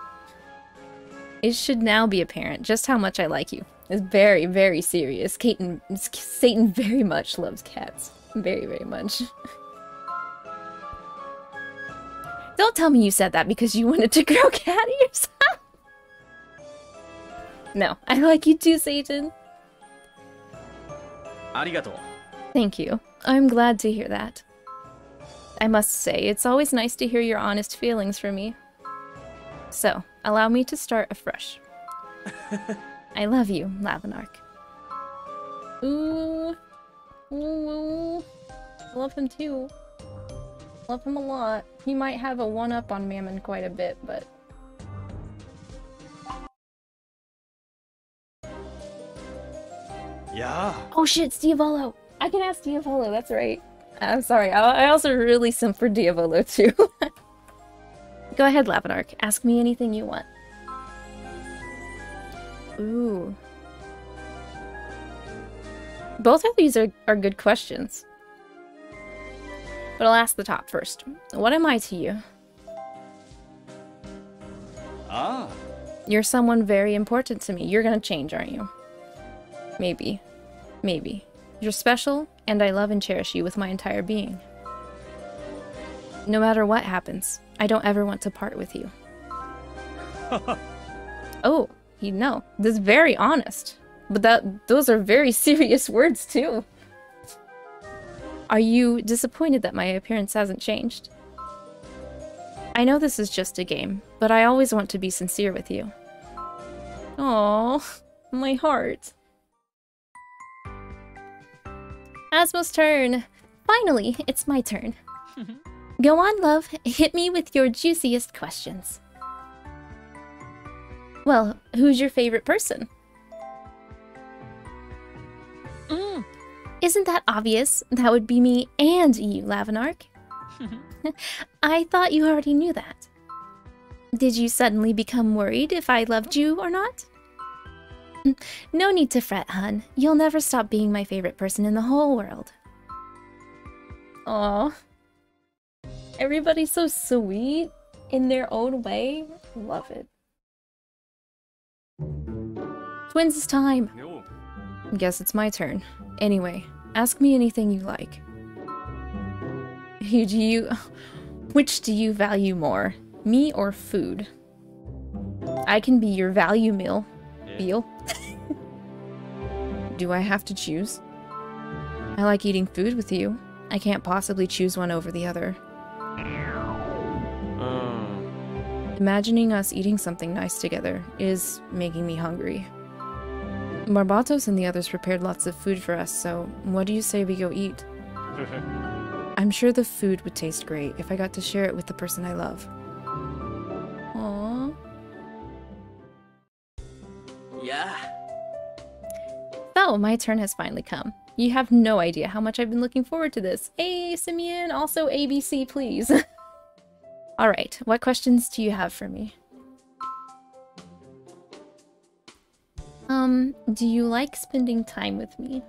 It should now be apparent just how much I like you. It's very, very serious. Satan very much loves cats. Very, very much. Don't tell me you said that because you wanted to grow cat ears! No, I like you too, Satan. Arigato. Thank you. I'm glad to hear that. I must say, it's always nice to hear your honest feelings for me. So, allow me to start afresh. I love you, Lavinark. Ooh. Ooh. I love him too. Love him a lot. He might have a one-up on Mammon quite a bit, but... Yeah. Oh shit, it's Diavolo. I can ask Diavolo, that's right. I'm sorry, I also really simp for Diavolo too. Go ahead, Lavinark. Ask me anything you want. Ooh. Both of these are good questions. But I'll ask the top first. What am I to you? Ah. You're someone very important to me. You're gonna change, aren't you? Maybe. Maybe. You're special, and I love and cherish you with my entire being. No matter what happens, I don't ever want to part with you. Oh, you know. That's very honest. But those are very serious words, too. Are you disappointed that my appearance hasn't changed? I know this is just a game, but I always want to be sincere with you. Aww, my heart. Asmo's turn! Finally, it's my turn. Go on, love. Hit me with your juiciest questions. Well, who's your favorite person? Mm. Isn't that obvious? That would be me and you, Lavinark. I thought you already knew that. Did you suddenly become worried if I loved you or not? No need to fret, hun. You'll never stop being my favorite person in the whole world. Aw. Everybody's so sweet in their own way. Love it. Twins, it's time. No. Guess it's my turn. Anyway, ask me anything you like. Which do you value more? Me or food? I can be your value meal. Deal. Do I have to choose? I like eating food with you. I can't possibly choose one over the other. Imagining us eating something nice together is making me hungry. Barbatos and the others prepared lots of food for us, so what do you say we go eat? I'm sure the food would taste great if I got to share it with the person I love. Yeah. Oh, my turn has finally come. You have no idea how much I've been looking forward to this. Hey, Simeon, also ABC, please. Alright, what questions do you have for me? Do you like spending time with me?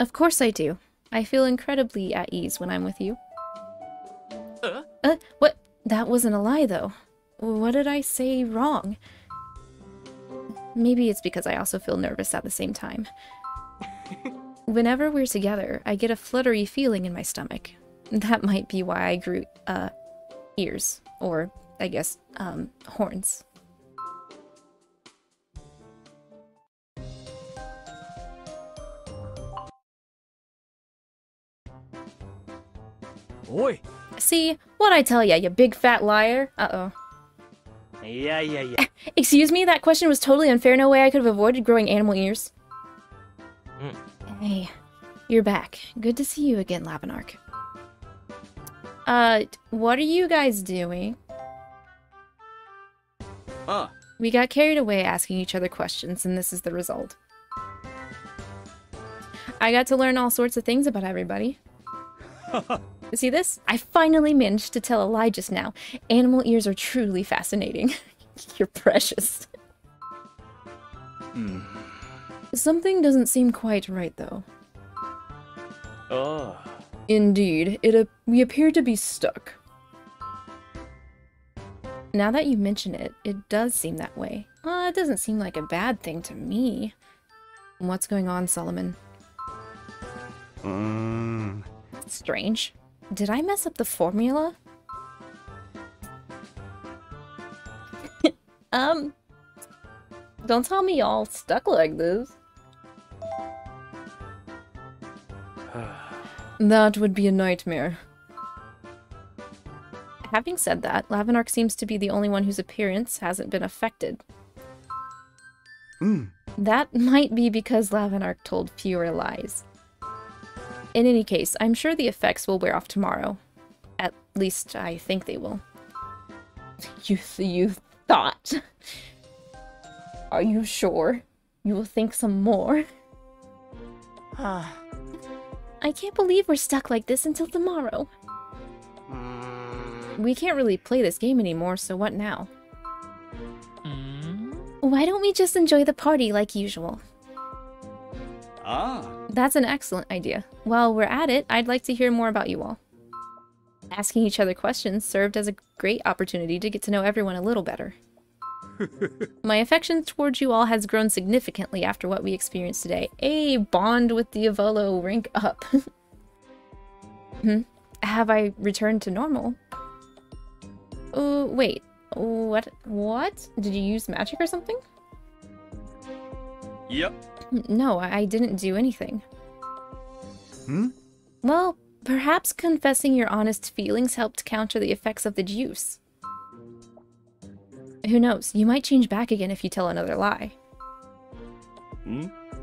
Of course I do. I feel incredibly at ease when I'm with you. What? That wasn't a lie, though. What did I say wrong? Maybe it's because I also feel nervous at the same time. Whenever we're together, I get a fluttery feeling in my stomach. That might be why I grew, ears. Or, I guess, horns. Oi! See? What'd I tell ya, you big fat liar? Uh-oh. Yeah. Excuse me? That question was totally unfair. No way I could have avoided growing animal ears. Hey, you're back. Good to see you again, Lavinark. What are you guys doing? We got carried away asking each other questions, and this is the result. I got to learn all sorts of things about everybody. See this? I finally managed to tell a lie just now. Animal ears are truly fascinating. You're precious. Something doesn't seem quite right, though. Indeed. We appear to be stuck. Now that you mention it, it does seem that way. It doesn't seem like a bad thing to me. What's going on, Solomon? Strange. Did I mess up the formula? Don't tell me y'all stuck like this. That would be a nightmare. Having said that, Lavinark seems to be the only one whose appearance hasn't been affected. That might be because Lavinark told fewer lies. In any case, I'm sure the effects will wear off tomorrow. At least, I think they will. You thought? Are you sure? You will think some more. I can't believe we're stuck like this until tomorrow. We can't really play this game anymore, so what now? Why don't we just enjoy the party like usual? That's an excellent idea. While we're at it, I'd like to hear more about you all. Asking each other questions served as a great opportunity to get to know everyone a little better. My affection towards you all has grown significantly after what we experienced today. A bond with the Diavolo rank up. Have I returned to normal? Oh, wait. What? Did you use magic or something? Yep. No, I didn't do anything. Well, perhaps confessing your honest feelings helped counter the effects of the juice. Who knows? You might change back again if you tell another lie.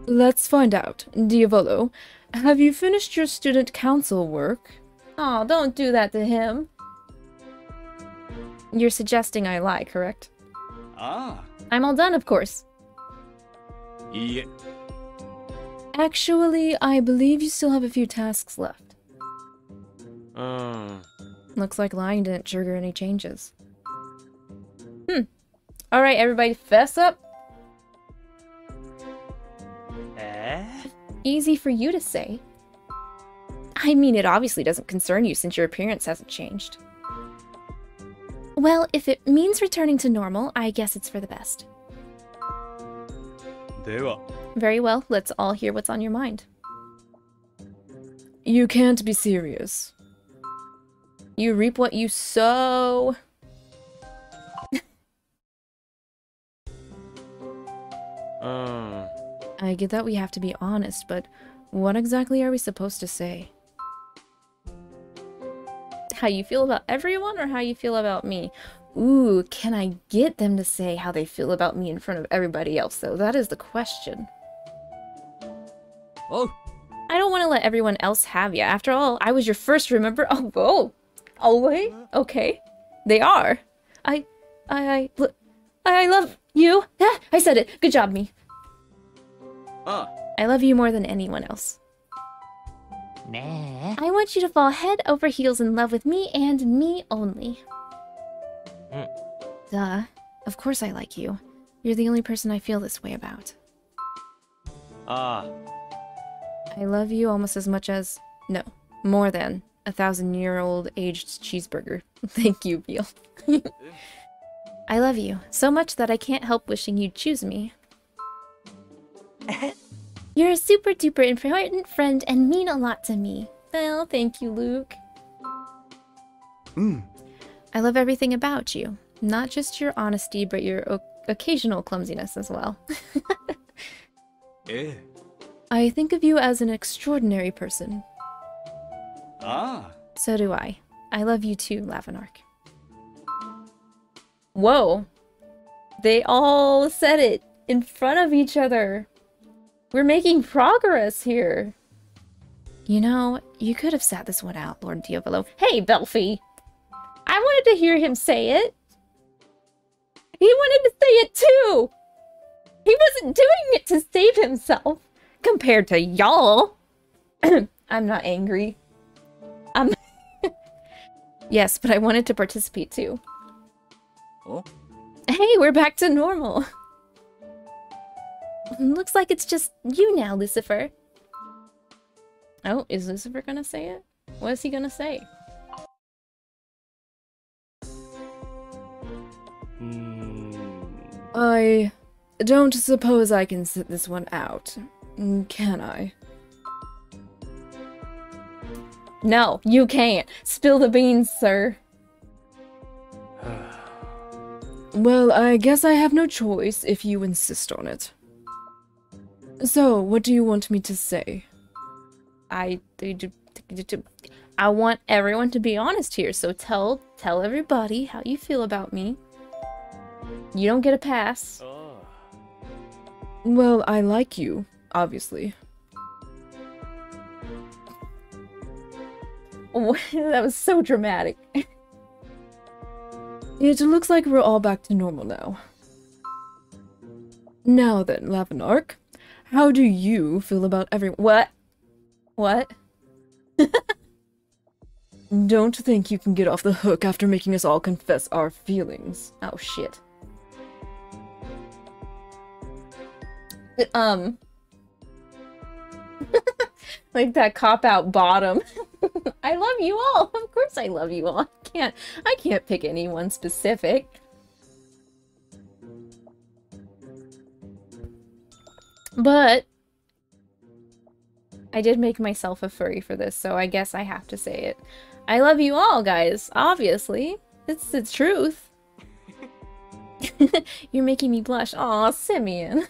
Let's find out. Diavolo, have you finished your student council work? Aw, don't do that to him. You're suggesting I lie, correct? I'm all done, of course. Yeah. Actually, I believe you still have a few tasks left. Looks like lying didn't trigger any changes. Alright, everybody, fess up. Easy for you to say. I mean, it obviously doesn't concern you since your appearance hasn't changed. Well, if it means returning to normal, I guess it's for the best. Very well, let's all hear what's on your mind. You can't be serious. You reap what you sow. I get that we have to be honest, but what exactly are we supposed to say? How you feel about everyone or how you feel about me? Ooh, can I get them to say how they feel about me in front of everybody else, though? That is the question. I don't want to let everyone else have you. After all, I was your first, remember? Oh, wait. Okay. They are. I love you. I said it. Good job, me. I love you more than anyone else. Nah. I want you to fall head over heels in love with me and me only. Duh. Of course I like you. You're the only person I feel this way about. Ah. I love you almost as much as... No, more than a 1,000-year-old aged cheeseburger. Thank you, Beel. I love you so much that I can't help wishing you'd choose me. You're a super duper important friend and mean a lot to me. Well, thank you, Luke. I love everything about you. Not just your honesty, but your occasional clumsiness as well. I think of you as an extraordinary person. Ah. So do I. I love you too, Lavinark. Whoa. They all said it in front of each other. We're making progress here. You know, you could have sat this one out, Lord Diavolo. Hey, Belphi! I wanted to hear him say it. He wanted to say it too! He wasn't doing it to save himself. Compared to y'all. I'm not angry. Yes, but I wanted to participate too. Oh. Hey, we're back to normal. Looks like it's just you now, Lucifer. Oh, is Lucifer gonna say it? What is he gonna say? I don't suppose I can sit this one out, can I? No, you can't. Spill the beans, sir. Well, I guess I have no choice if you insist on it. So, what do you want me to say? I want everyone to be honest here, so tell everybody how you feel about me. You don't get a pass. Oh. Well, I like you, obviously. That was so dramatic. It looks like we're all back to normal now. Now then, Lavinark, how do you feel about everyone? What? What? Don't think you can get off the hook after making us all confess our feelings. Oh, shit. Like that cop-out bottom. I love you all. Of course I love you all. I can't pick anyone specific. But I did make myself a furry for this, so I guess I have to say it. I love you all, guys. Obviously. It's the truth. You're making me blush. Aw, Simeon.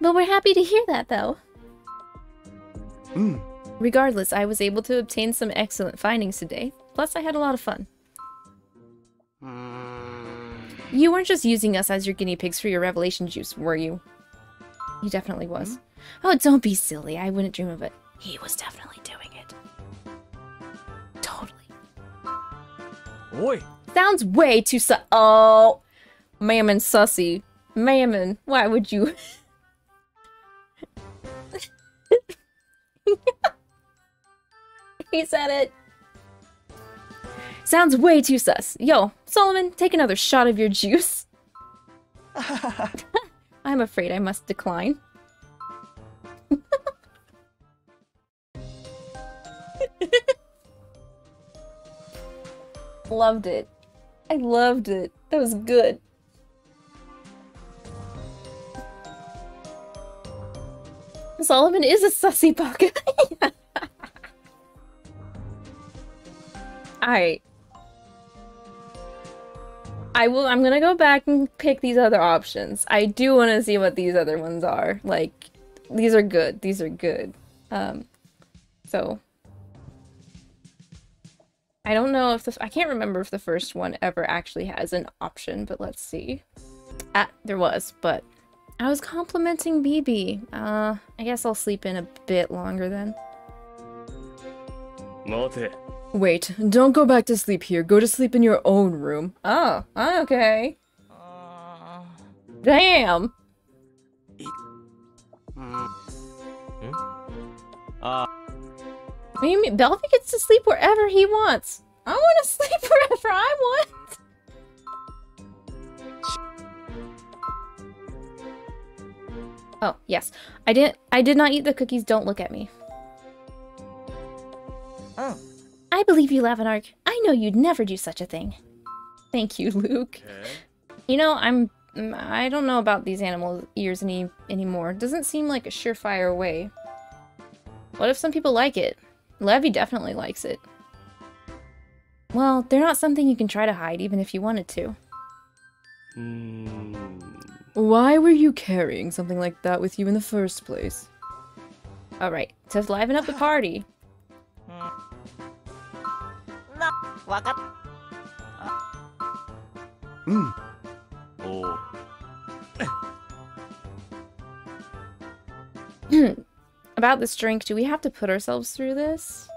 But we're happy to hear that, though. Regardless, I was able to obtain some excellent findings today. Plus, I had a lot of fun. You weren't just using us as your guinea pigs for your revelation juice, were you? He definitely was. Oh, don't be silly. I wouldn't dream of it. He was definitely doing it. Totally. Oi. Sounds way too Oh! Mammon sussy. Mammon, why would you? He said it. Sounds way too sus. Yo, Solomon, take another shot of your juice. I'm afraid I must decline. Loved it. I loved it. That was good. Solomon is a sussy pocket. Alright. I'm gonna go back and pick these other options. I do want to see what these other ones are. Like, these are good. These are good. So. I don't know if I can't remember if the first one ever actually has an option, but let's see. Ah, there was, but I was complimenting BB. I guess I'll sleep in a bit longer then. Wait, don't go back to sleep here. Go to sleep in your own room. Oh, okay. Damn! What do you mean? Belphegor gets to sleep wherever he wants. I want to sleep wherever I want. Oh, yes. I did not eat the cookies. Don't look at me. Oh. I believe you, Lavinark. I know you'd never do such a thing. Thank you, Luke. Okay. You know, I don't know about these animal ears anymore. Doesn't seem like a surefire way. What if some people like it? Levy definitely likes it. Well, they're not something you can try to hide, even if you wanted to. Mm. Why were you carrying something like that with you in the first place? Alright, to liven up the party. Mm. Oh. About this drink, do we have to put ourselves through this?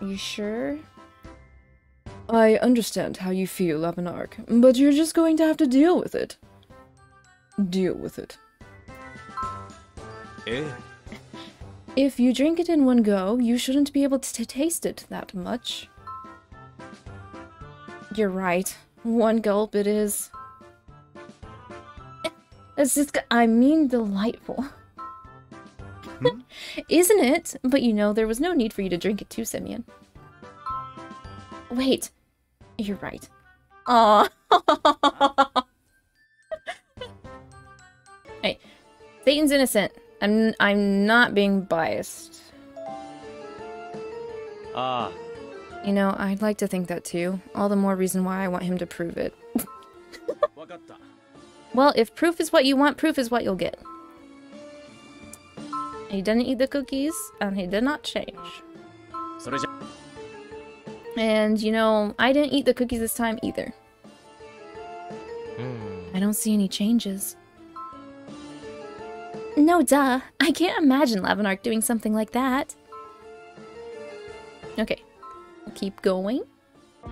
You sure? I understand how you feel, Lavinark, but you're just going to have to deal with it. Deal with it. Eh? If you drink it in one go, you shouldn't be able to taste it that much. You're right. One gulp it is. It's just, I mean, delightful. Hmm? Isn't it? But you know, there was no need for you to drink it too, Simeon. Wait, you're right. Aww. Hey, Satan's innocent. I'm not being biased. Ah. You know, I'd like to think that too. All the more reason why I want him to prove it. Well, if proof is what you want, proof is what you'll get. He didn't eat the cookies, and he did not change. And, you know, I didn't eat the cookies this time either. Mm. I don't see any changes. No, duh. I can't imagine Lavinark doing something like that. Okay. We'll keep going.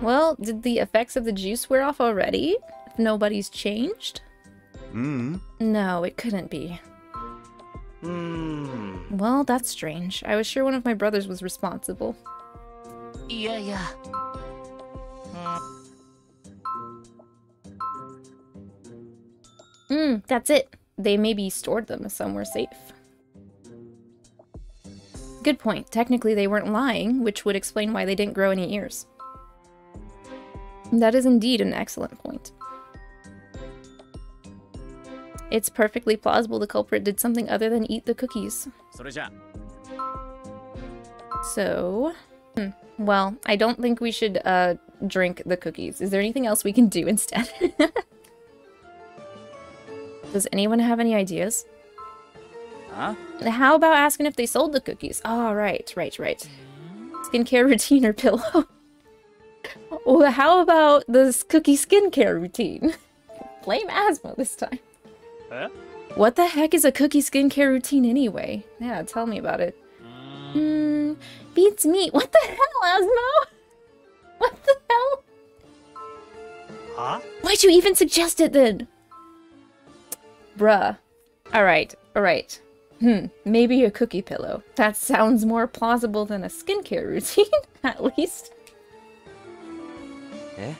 Well, did the effects of the juice wear off already? If nobody's changed? Mm. No, it couldn't be. Mm. Well, that's strange. I was sure one of my brothers was responsible. Yeah, yeah. That's it. They maybe stored them somewhere safe. Good point. Technically, they weren't lying, which would explain why they didn't grow any ears. That is indeed an excellent point. It's perfectly plausible the culprit did something other than eat the cookies. So... Well, I don't think we should drink the cookies. Is there anything else we can do instead? Does anyone have any ideas? Huh? How about asking if they sold the cookies? Oh, right. Skincare routine or pillow? Well, how about this cookie skincare routine? Blame asthma this time. Huh? What the heck is a cookie skincare routine anyway? Yeah, tell me about it. Beats me. What the hell, Asmo? What the hell? Huh? Why'd you even suggest it then? Bruh. Alright. Maybe a cookie pillow. That sounds more plausible than a skincare routine, at least. Eh?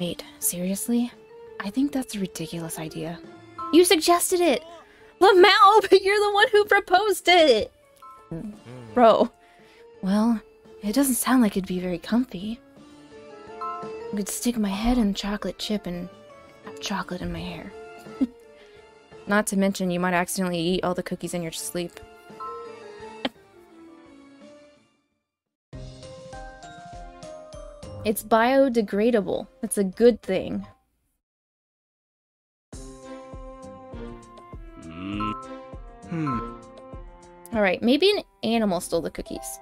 Wait, seriously? I think that's a ridiculous idea. You suggested it! Lamau, but you're the one who proposed it! Bro. Well, it doesn't sound like it'd be very comfy. I could stick my head in chocolate chip and have chocolate in my hair. Not to mention, you might accidentally eat all the cookies in your sleep. It's biodegradable. That's a good thing. Alright, maybe an animal stole the cookies.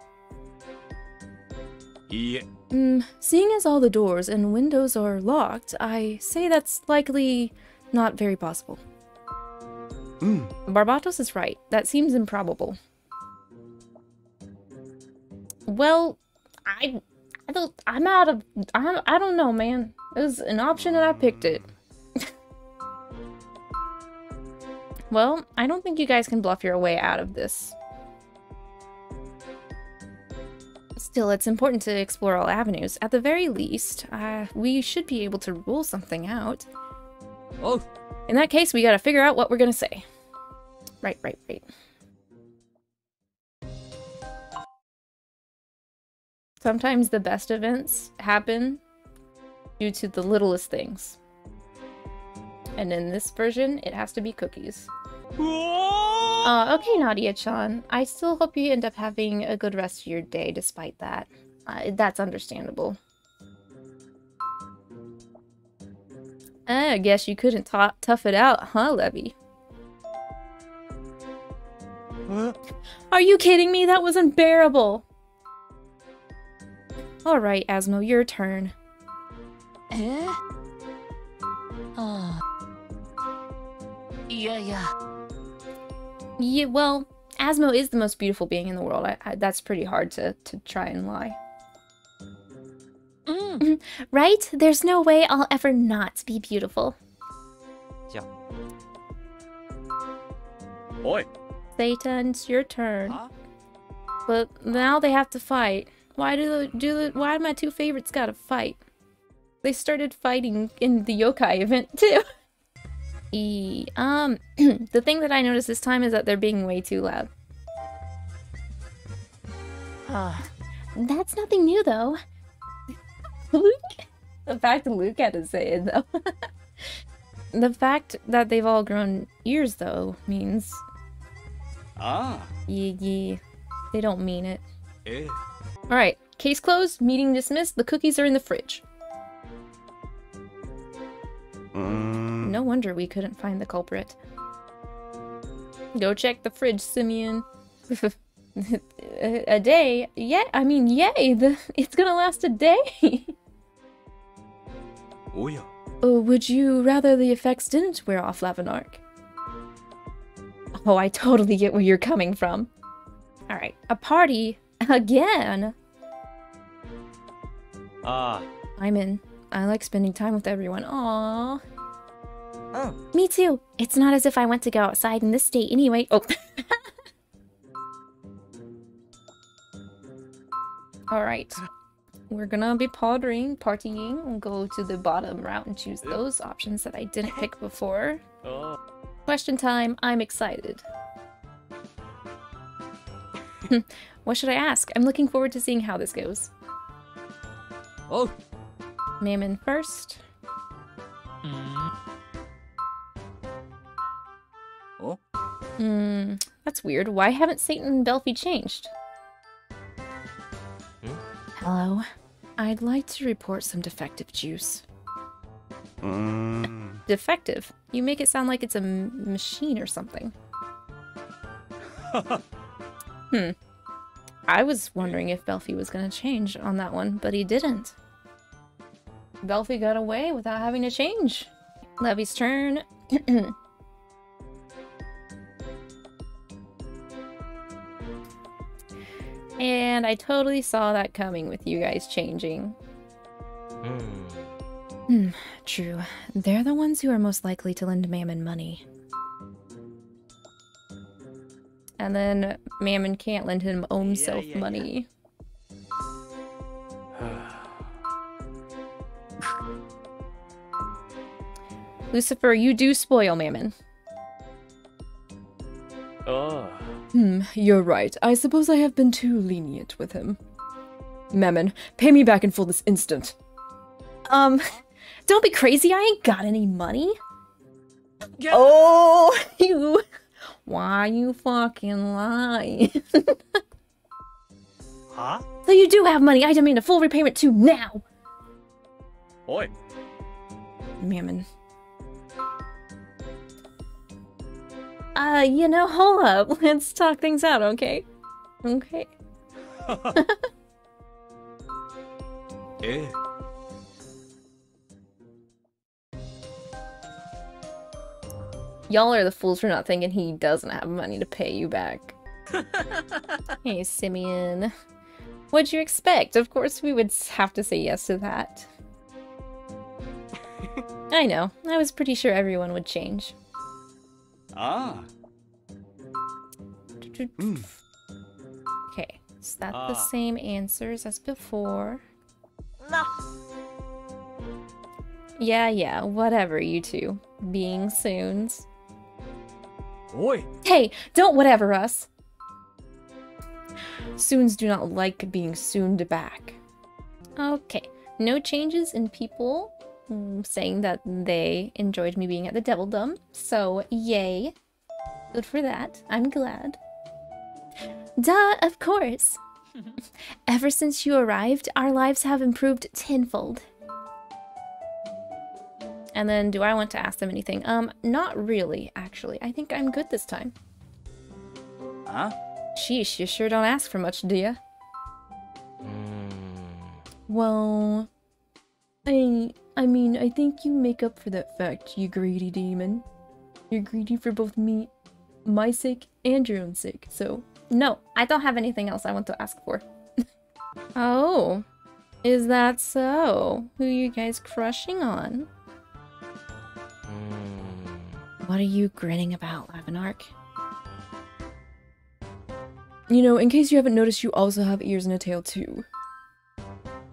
Yeah. Seeing as all the doors and windows are locked, I say that's likely not very possible. Barbatos is right. That seems improbable. Well, I don't know, man. It was an option and I picked it. Well, I don't think you guys can bluff your way out of this. Still, it's important to explore all avenues. At the very least, we should be able to rule something out. Oh. In that case, we gotta figure out what we're gonna say. Right. Sometimes the best events happen due to the littlest things. And in this version, it has to be cookies. Okay, Nadia-chan. I still hope you end up having a good rest of your day despite that. That's understandable. I guess you couldn't tough it out, huh, Levy? Are you kidding me? That was unbearable! Alright, Asmo, your turn. Yeah, well, Asmo is the most beautiful being in the world. That's pretty hard to try and lie. Right? There's no way I'll ever not be beautiful. Yeah. Oi. Satan, it's your turn. Huh? But now they have to fight. Why do my two favorites gotta fight? They started fighting in the yokai event too. The thing that I noticed this time is that they're being way too loud. That's nothing new though. Luke? The fact Luke had to say it though. The fact that they've all grown ears though means... Yeah. They don't mean it. Eh. Alright, case closed, meeting dismissed, the cookies are in the fridge. No wonder we couldn't find the culprit. Go check the fridge, Simeon. A day? Yeah, I mean, yay! It's gonna last a day! Oh yeah. Would you rather the effects didn't wear off, Lavinark? Oh, I totally get where you're coming from. Alright, a party... again! I'm in. I like spending time with everyone. Aww. Oh. Me too. It's not as if I went to go outside in this state anyway. Oh. Alright. We're gonna be partying. We'll go to the bottom route and choose those options that I didn't pick before. Question time. I'm excited. What should I ask? I'm looking forward to seeing how this goes. Oh. Mammon first. Oh. That's weird. Why haven't Satan and Belphegor changed? Hello. I'd like to report some defective juice. Defective? You make it sound like it's a machine or something. I was wondering if Belphegor was going to change on that one, but he didn't. Belphegor got away without having to change. Levy's turn. And I totally saw that coming with you guys changing. True. They're the ones who are most likely to lend Mammon money. And then Mammon can't lend him himself money. Lucifer, you do spoil Mammon. You're right. I suppose I have been too lenient with him. Mammon, pay me back in full this instant. Don't be crazy. I ain't got any money. Yeah. Oh, you... Why you fucking lying? Huh? So you do have money. I demand a full repayment too now. Oi. Mammon. You know, hold up. Let's talk things out, okay? Okay. Eh. Y'all are the fools for not thinking he doesn't have money to pay you back. Hey, Simeon. What'd you expect? Of course we would have to say yes to that. I know. I was pretty sure everyone would change. Okay. Is that the same answers as before? No. Yeah, whatever, you two. Being soons. Oi! Hey, don't whatever us. Soons do not like being sooned back. Okay, no changes in people saying that they enjoyed me being at the Devildom, so yay. Good for that. I'm glad. Duh, of course. Ever since you arrived, our lives have improved tenfold. And then, do I want to ask them anything? Not really, actually. I think I'm good this time. Huh? Sheesh, you sure don't ask for much, do ya? Well... I mean, I think you make up for that fact, you greedy demon. You're greedy for both me, my sake, and your own sake, so... No, I don't have anything else I want to ask for. Oh, is that so? Who are you guys crushing on? What are you grinning about, Lavinark? You know, in case you haven't noticed, you also have ears and a tail too.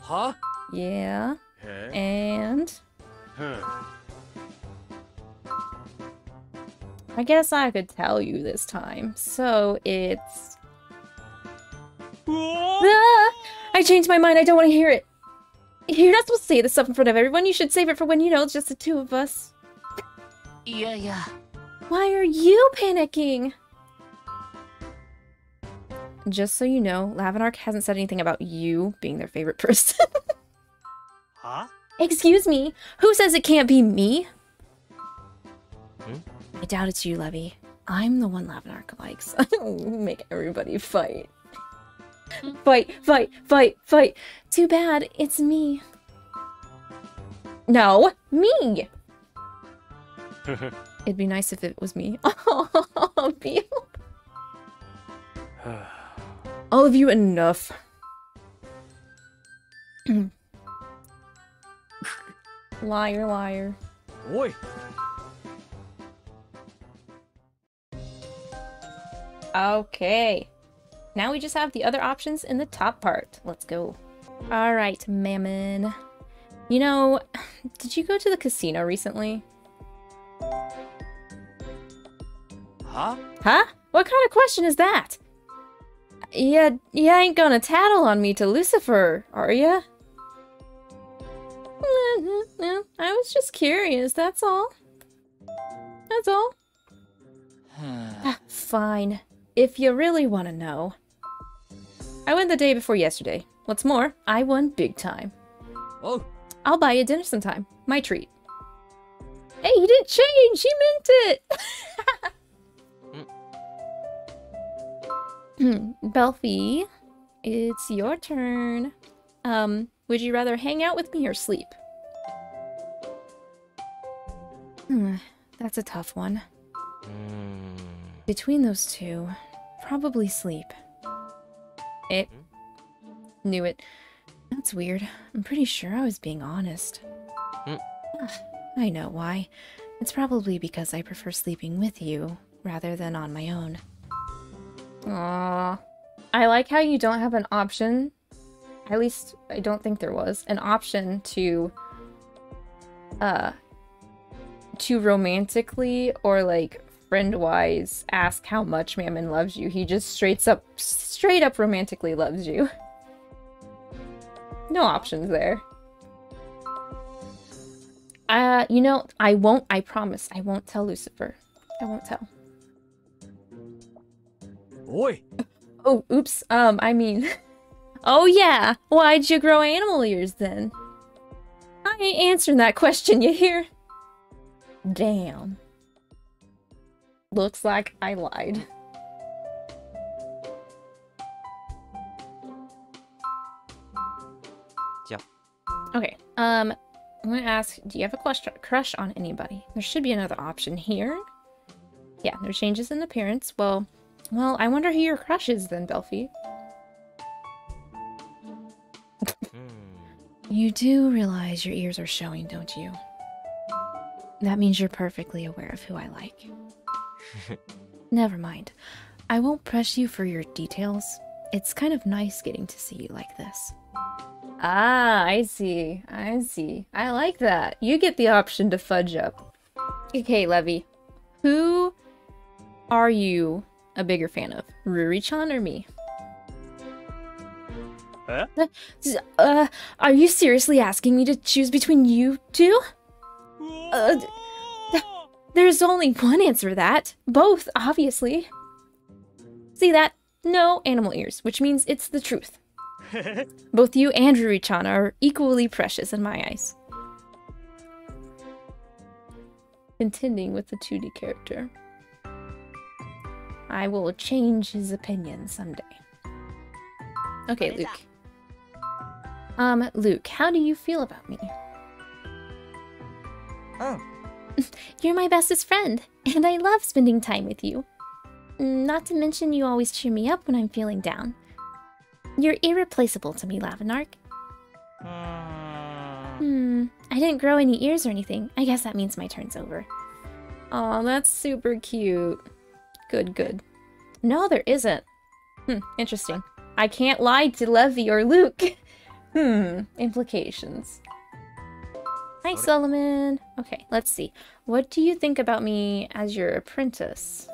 Huh? Yeah. Hey. And... Huh. I guess I could tell you this time. So it's... Ah! I changed my mind. I don't want to hear it. You're not supposed to say this stuff in front of everyone. You should save it for when, you know, it's just the two of us. Yeah, yeah. Why are you panicking? Just so you know, Lavinark hasn't said anything about you being their favorite person. Huh? Excuse me? Who says it can't be me? Hmm? I doubt it's you, Levy. I'm the one Lavinark likes. Make everybody fight. Fight, fight, fight, fight. Too bad, it's me. No, me! It'd be nice if it was me. Oh, Beel. All of you enough. Liar, liar. Oi! Okay, now we just have the other options in the top part. Let's go. All right, Mammon. You know, did you go to the casino recently? Huh? Huh? What kind of question is that? You ain't gonna tattle on me to Lucifer, are ya? I was just curious, that's all. That's all. Fine. If you really want to know. I won the day before yesterday. What's more, I won big time. Oh. I'll buy you dinner sometime. My treat. Hey, he didn't change! He meant it! Belphie, it's your turn. Would you rather hang out with me or sleep? That's a tough one. Between those two, probably sleep. It. Knew it. That's weird. I'm pretty sure I was being honest. I know why. It's probably because I prefer sleeping with you rather than on my own. Aww. I like how you don't have an option. At least, I don't think there was. An option to romantically or like friend-wise ask how much Mammon loves you. He just straight up romantically loves you. No options there. You know, I promise, I won't tell Lucifer. I won't tell. Oi! Oh, oops, I mean... Oh yeah, why'd you grow animal ears then? I ain't answering that question, you hear? Damn. Looks like I lied. Yeah. Okay. I'm gonna ask, do you have a crush on anybody? There should be another option here. Yeah, no changes in appearance. Well, I wonder who your crush is then, Belphie. You do realize your ears are showing, don't you? That means you're perfectly aware of who I like. Never mind. I won't press you for your details. It's kind of nice getting to see you like this. Ah, I see. I see. I like that. You get the option to fudge up. Okay, Levy. Who Are you a bigger fan of Ruri-chan or me? Huh? Are you seriously asking me to choose between you two? There's only one answer to that. Both, obviously. See that? No animal ears, which means it's the truth. Both you and Ruri-chan are equally precious in my eyes. Contending with the 2D character. I will change his opinion someday. Okay, Luke. Luke, how do you feel about me? Oh. You're my bestest friend, and I love spending time with you. Not to mention you always cheer me up when I'm feeling down. You're irreplaceable to me, Lavinark. I didn't grow any ears or anything. I guess that means my turn's over. Aw, that's super cute. Good, good. No, there isn't. Interesting. I can't lie to Levy or Luke. Implications. Hi, Solomon. Okay, let's see. What do you think about me as your apprentice?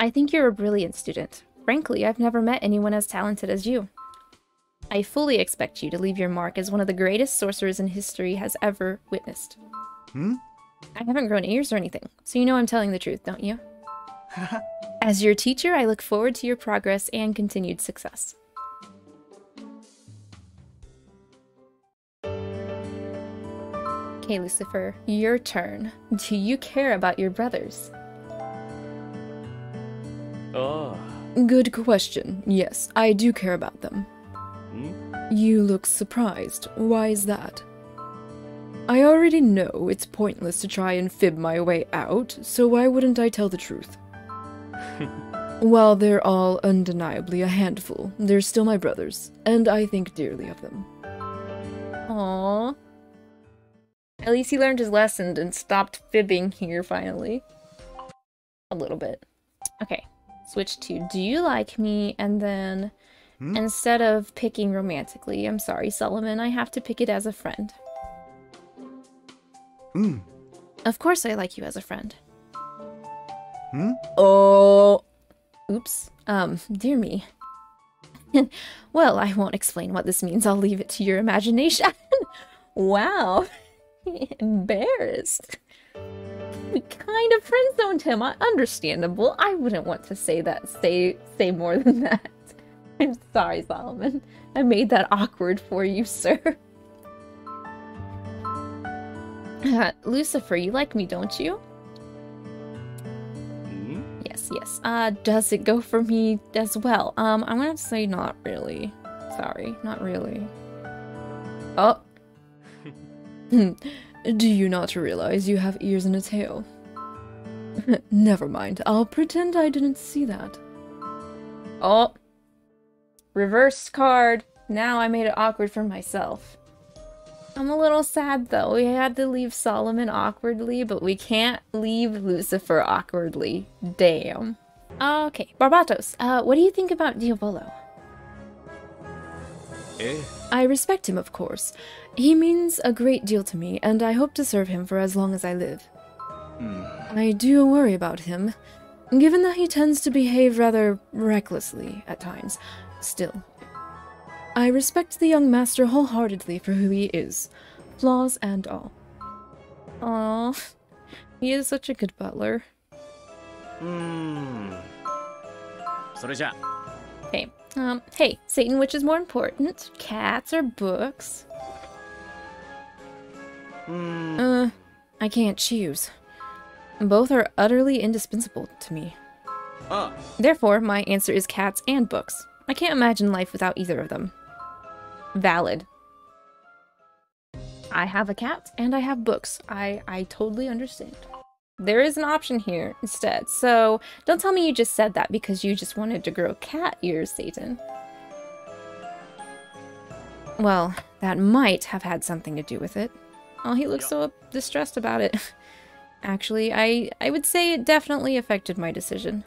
I think you're a brilliant student. Frankly, I've never met anyone as talented as you. I fully expect you to leave your mark as one of the greatest sorcerers in history has ever witnessed. I haven't grown ears or anything, so you know I'm telling the truth, don't you? As your teacher, I look forward to your progress and continued success. Okay, Lucifer, your turn. Do you care about your brothers? Oh. Good question. Yes, I do care about them. You look surprised. Why is that? I already know it's pointless to try and fib my way out, so why wouldn't I tell the truth? While they're all undeniably a handful, they're still my brothers, and I think dearly of them. Aww. At least he learned his lesson and stopped fibbing here, finally. A little bit. Okay, switch to do you like me, and then... Instead of picking romantically, I'm sorry, Solomon, I have to pick it as a friend. Of course I like you as a friend. Oh. Oops. Dear me. Well, I won't explain what this means. I'll leave it to your imagination. Wow. Embarrassed. We kind of friend-zoned him. Understandable. I wouldn't want to say that. Say more than that. I'm sorry, Solomon. I made that awkward for you, sir. Lucifer, you like me, don't you? Yes, yes. Does it go for me as well? I'm gonna say not really. Sorry, not really. Oh. Do you not realize you have ears and a tail? Never mind. I'll pretend I didn't see that. Oh. Reverse card. Now I made it awkward for myself. I'm a little sad though. We had to leave Solomon awkwardly, but we can't leave Lucifer awkwardly. Damn. Okay, Barbatos, what do you think about Diavolo? I respect him, of course. He means a great deal to me, and I hope to serve him for as long as I live. I do worry about him, given that he tends to behave rather recklessly at times. Still, I respect the young master wholeheartedly for who he is, flaws and all. Aww, he is such a good butler. Okay, hey, Satan, which is more important, cats or books? I can't choose. Both are utterly indispensable to me. Therefore, my answer is cats and books. I can't imagine life without either of them. Valid. I have a cat and I have books. I totally understand. There is an option here instead, so don't tell me you just said that because you just wanted to grow cat ears, Satan. Well, that might have had something to do with it. Oh, he looks so distressed about it. Actually, I would say it definitely affected my decision.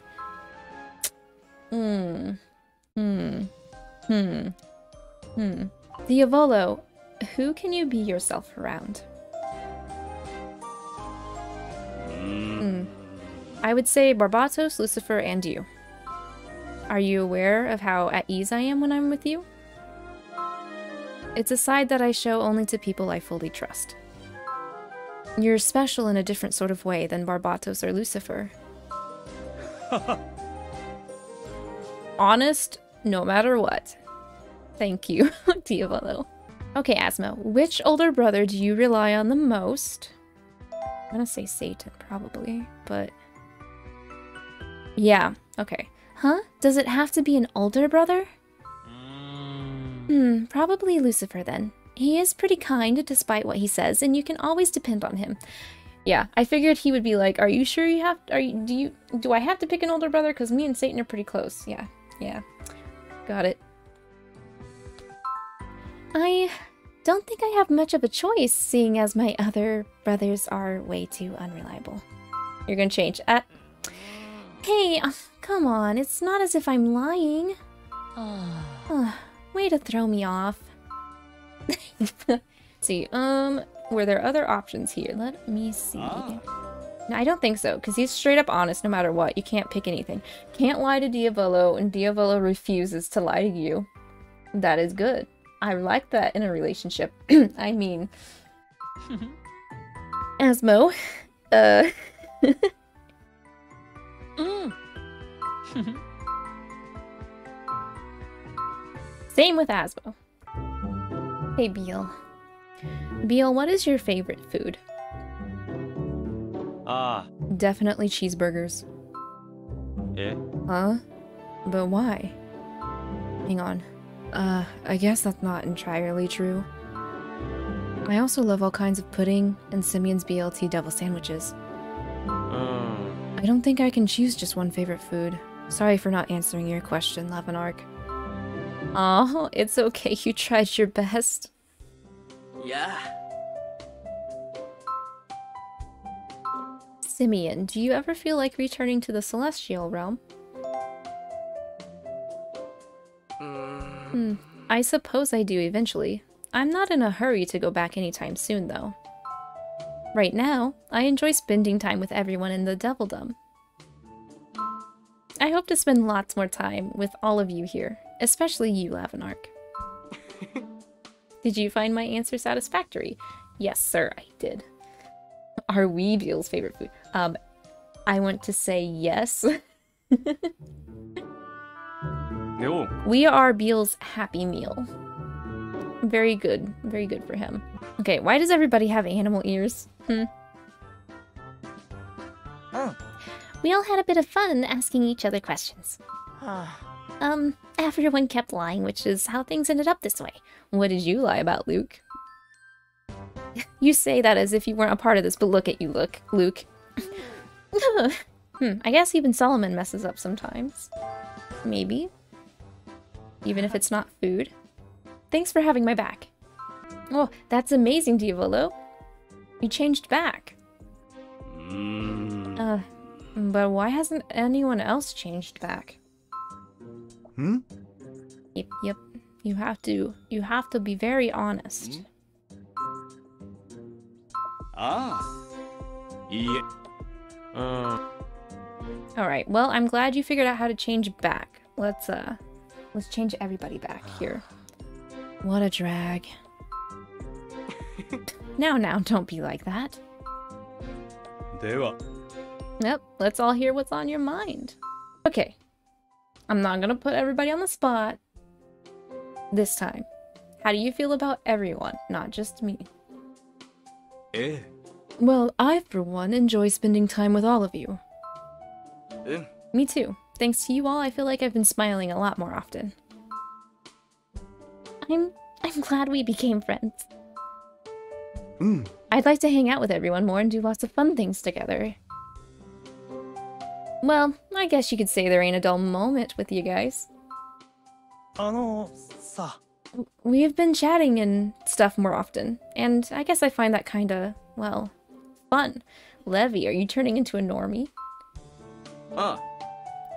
Diavolo, who can you be yourself around? I would say Barbatos, Lucifer, and you. Are you aware of how at ease I am when I'm with you? It's a side that I show only to people I fully trust. You're special in a different sort of way than Barbatos or Lucifer. Honest, no matter what. Thank you, Diavolo. Okay, Asmo, which older brother do you rely on the most? I'm gonna say Satan, probably, but... yeah, okay. Huh? Does it have to be an older brother? Probably Lucifer then. He is pretty kind despite what he says, and you can always depend on him. Yeah, I figured he would be like, are you sure you have to, do I have to pick an older brother? Because me and Satan are pretty close. Yeah. Got it. I don't think I have much of a choice, seeing as my other brothers are way too unreliable. You're gonna change. Hey, come on, it's not as if I'm lying. Way to throw me off. See, were there other options here? Let me see. No, I don't think so, because he's straight up honest no matter what. You can't pick anything. Can't lie to Diavolo, and Diavolo refuses to lie to you. That is good. I like that in a relationship. I mean... Asmo, Same with Asmo. Hey, Beel. Beel, what is your favorite food? Definitely cheeseburgers. Yeah. Huh? But why? Hang on. I guess that's not entirely true. I also love all kinds of pudding and Simeon's BLT devil sandwiches. I don't think I can choose just one favorite food. Sorry for not answering your question, Lavinark. Oh, it's okay. You tried your best. Yeah. Simeon, do you ever feel like returning to the celestial realm? I suppose I do eventually. I'm not in a hurry to go back anytime soon, though. Right now, I enjoy spending time with everyone in the Devildom. I hope to spend lots more time with all of you here, especially you, Lavinark. Did you find my answer satisfactory? Yes, sir, I did. Are we Beel's favorite food? I want to say yes. No. We are Beel's happy meal. Very good. Very good for him. Okay, why does everybody have animal ears? Oh. We all had a bit of fun asking each other questions. Everyone kept lying, which is how things ended up this way. What did you lie about, Luke? You say that as if you weren't a part of this, but look at you, Luke. I guess even Solomon messes up sometimes. Maybe. Even if it's not food. Thanks for having my back. Oh, that's amazing, Diavolo. You changed back. But why hasn't anyone else changed back? Yep. You have to be very honest. Yeah. Alright, well, I'm glad you figured out how to change back. Let's change everybody back here. What a drag. Now, don't be like that. Yep, let's all hear what's on your mind. Okay. I'm not gonna put everybody on the spot. This time. How do you feel about everyone, not just me? Well, I, for one, enjoy spending time with all of you. Me too. Thanks to you all, I feel like I've been smiling a lot more often. I'm glad we became friends. I'd like to hang out with everyone more and do lots of fun things together. Well, I guess you could say there ain't a dull moment with you guys. We've been chatting and stuff more often, and I guess I find that kinda, well, fun. Levi, are you turning into a normie?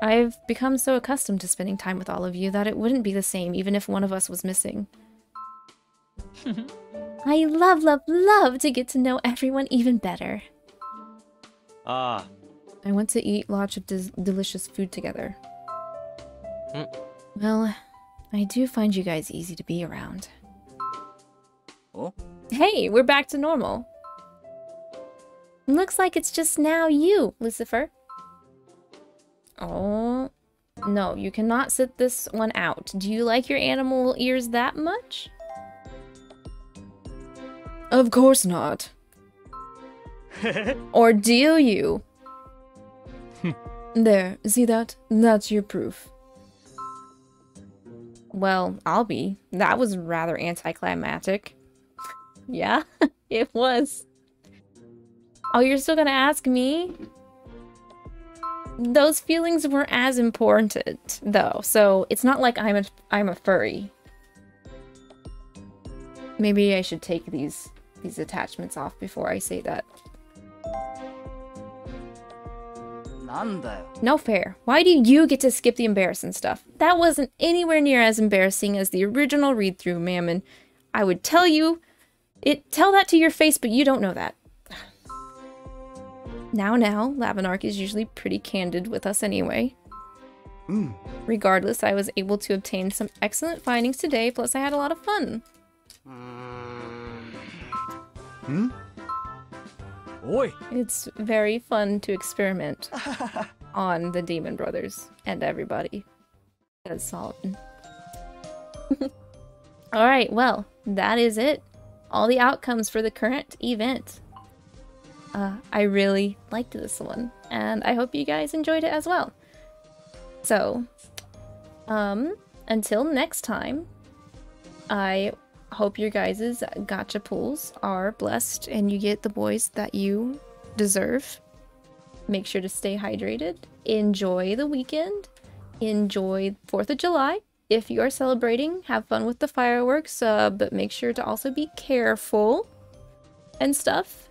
I've become so accustomed to spending time with all of you that it wouldn't be the same even if one of us was missing. I love to get to know everyone even better. I went to eat lots of delicious food together. Well, I do find you guys easy to be around. Oh? Hey, we're back to normal. Looks like it's just now you, Lucifer. Oh, no, you cannot sit this one out. Do you like your animal ears that much? Of course not. Or do you? There, see that? That's your proof. Well, I'll be. That was rather anticlimactic. Yeah, it was. Oh, you're still gonna ask me? Those feelings were as important, though, so it's not like I'm a furry. Maybe I should take these attachments off before I say that. No fair. Why do you get to skip the embarrassing stuff? That wasn't anywhere near as embarrassing as the original read-through, Mammon. I would tell you... Tell that to your face, but you don't know that. Now, Lavinark is usually pretty candid with us anyway. Regardless, I was able to obtain some excellent findings today, plus I had a lot of fun. Oi. It's very fun to experiment on the Demon Brothers and everybody, says Solomon. Alright, well, that is it. All the outcomes for the current event. I really liked this one, and I hope you guys enjoyed it as well. So, until next time, I hope your guys' gacha pools are blessed and you get the boys that you deserve. Make sure to stay hydrated. Enjoy the weekend. Enjoy 4th of July. If you are celebrating, have fun with the fireworks, but make sure to also be careful and stuff.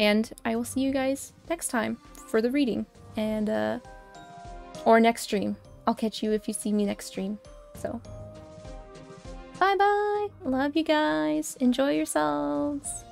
And I will see you guys next time for the reading and, or next stream. I'll catch you if you see me next stream. So, bye bye. Love you guys. Enjoy yourselves.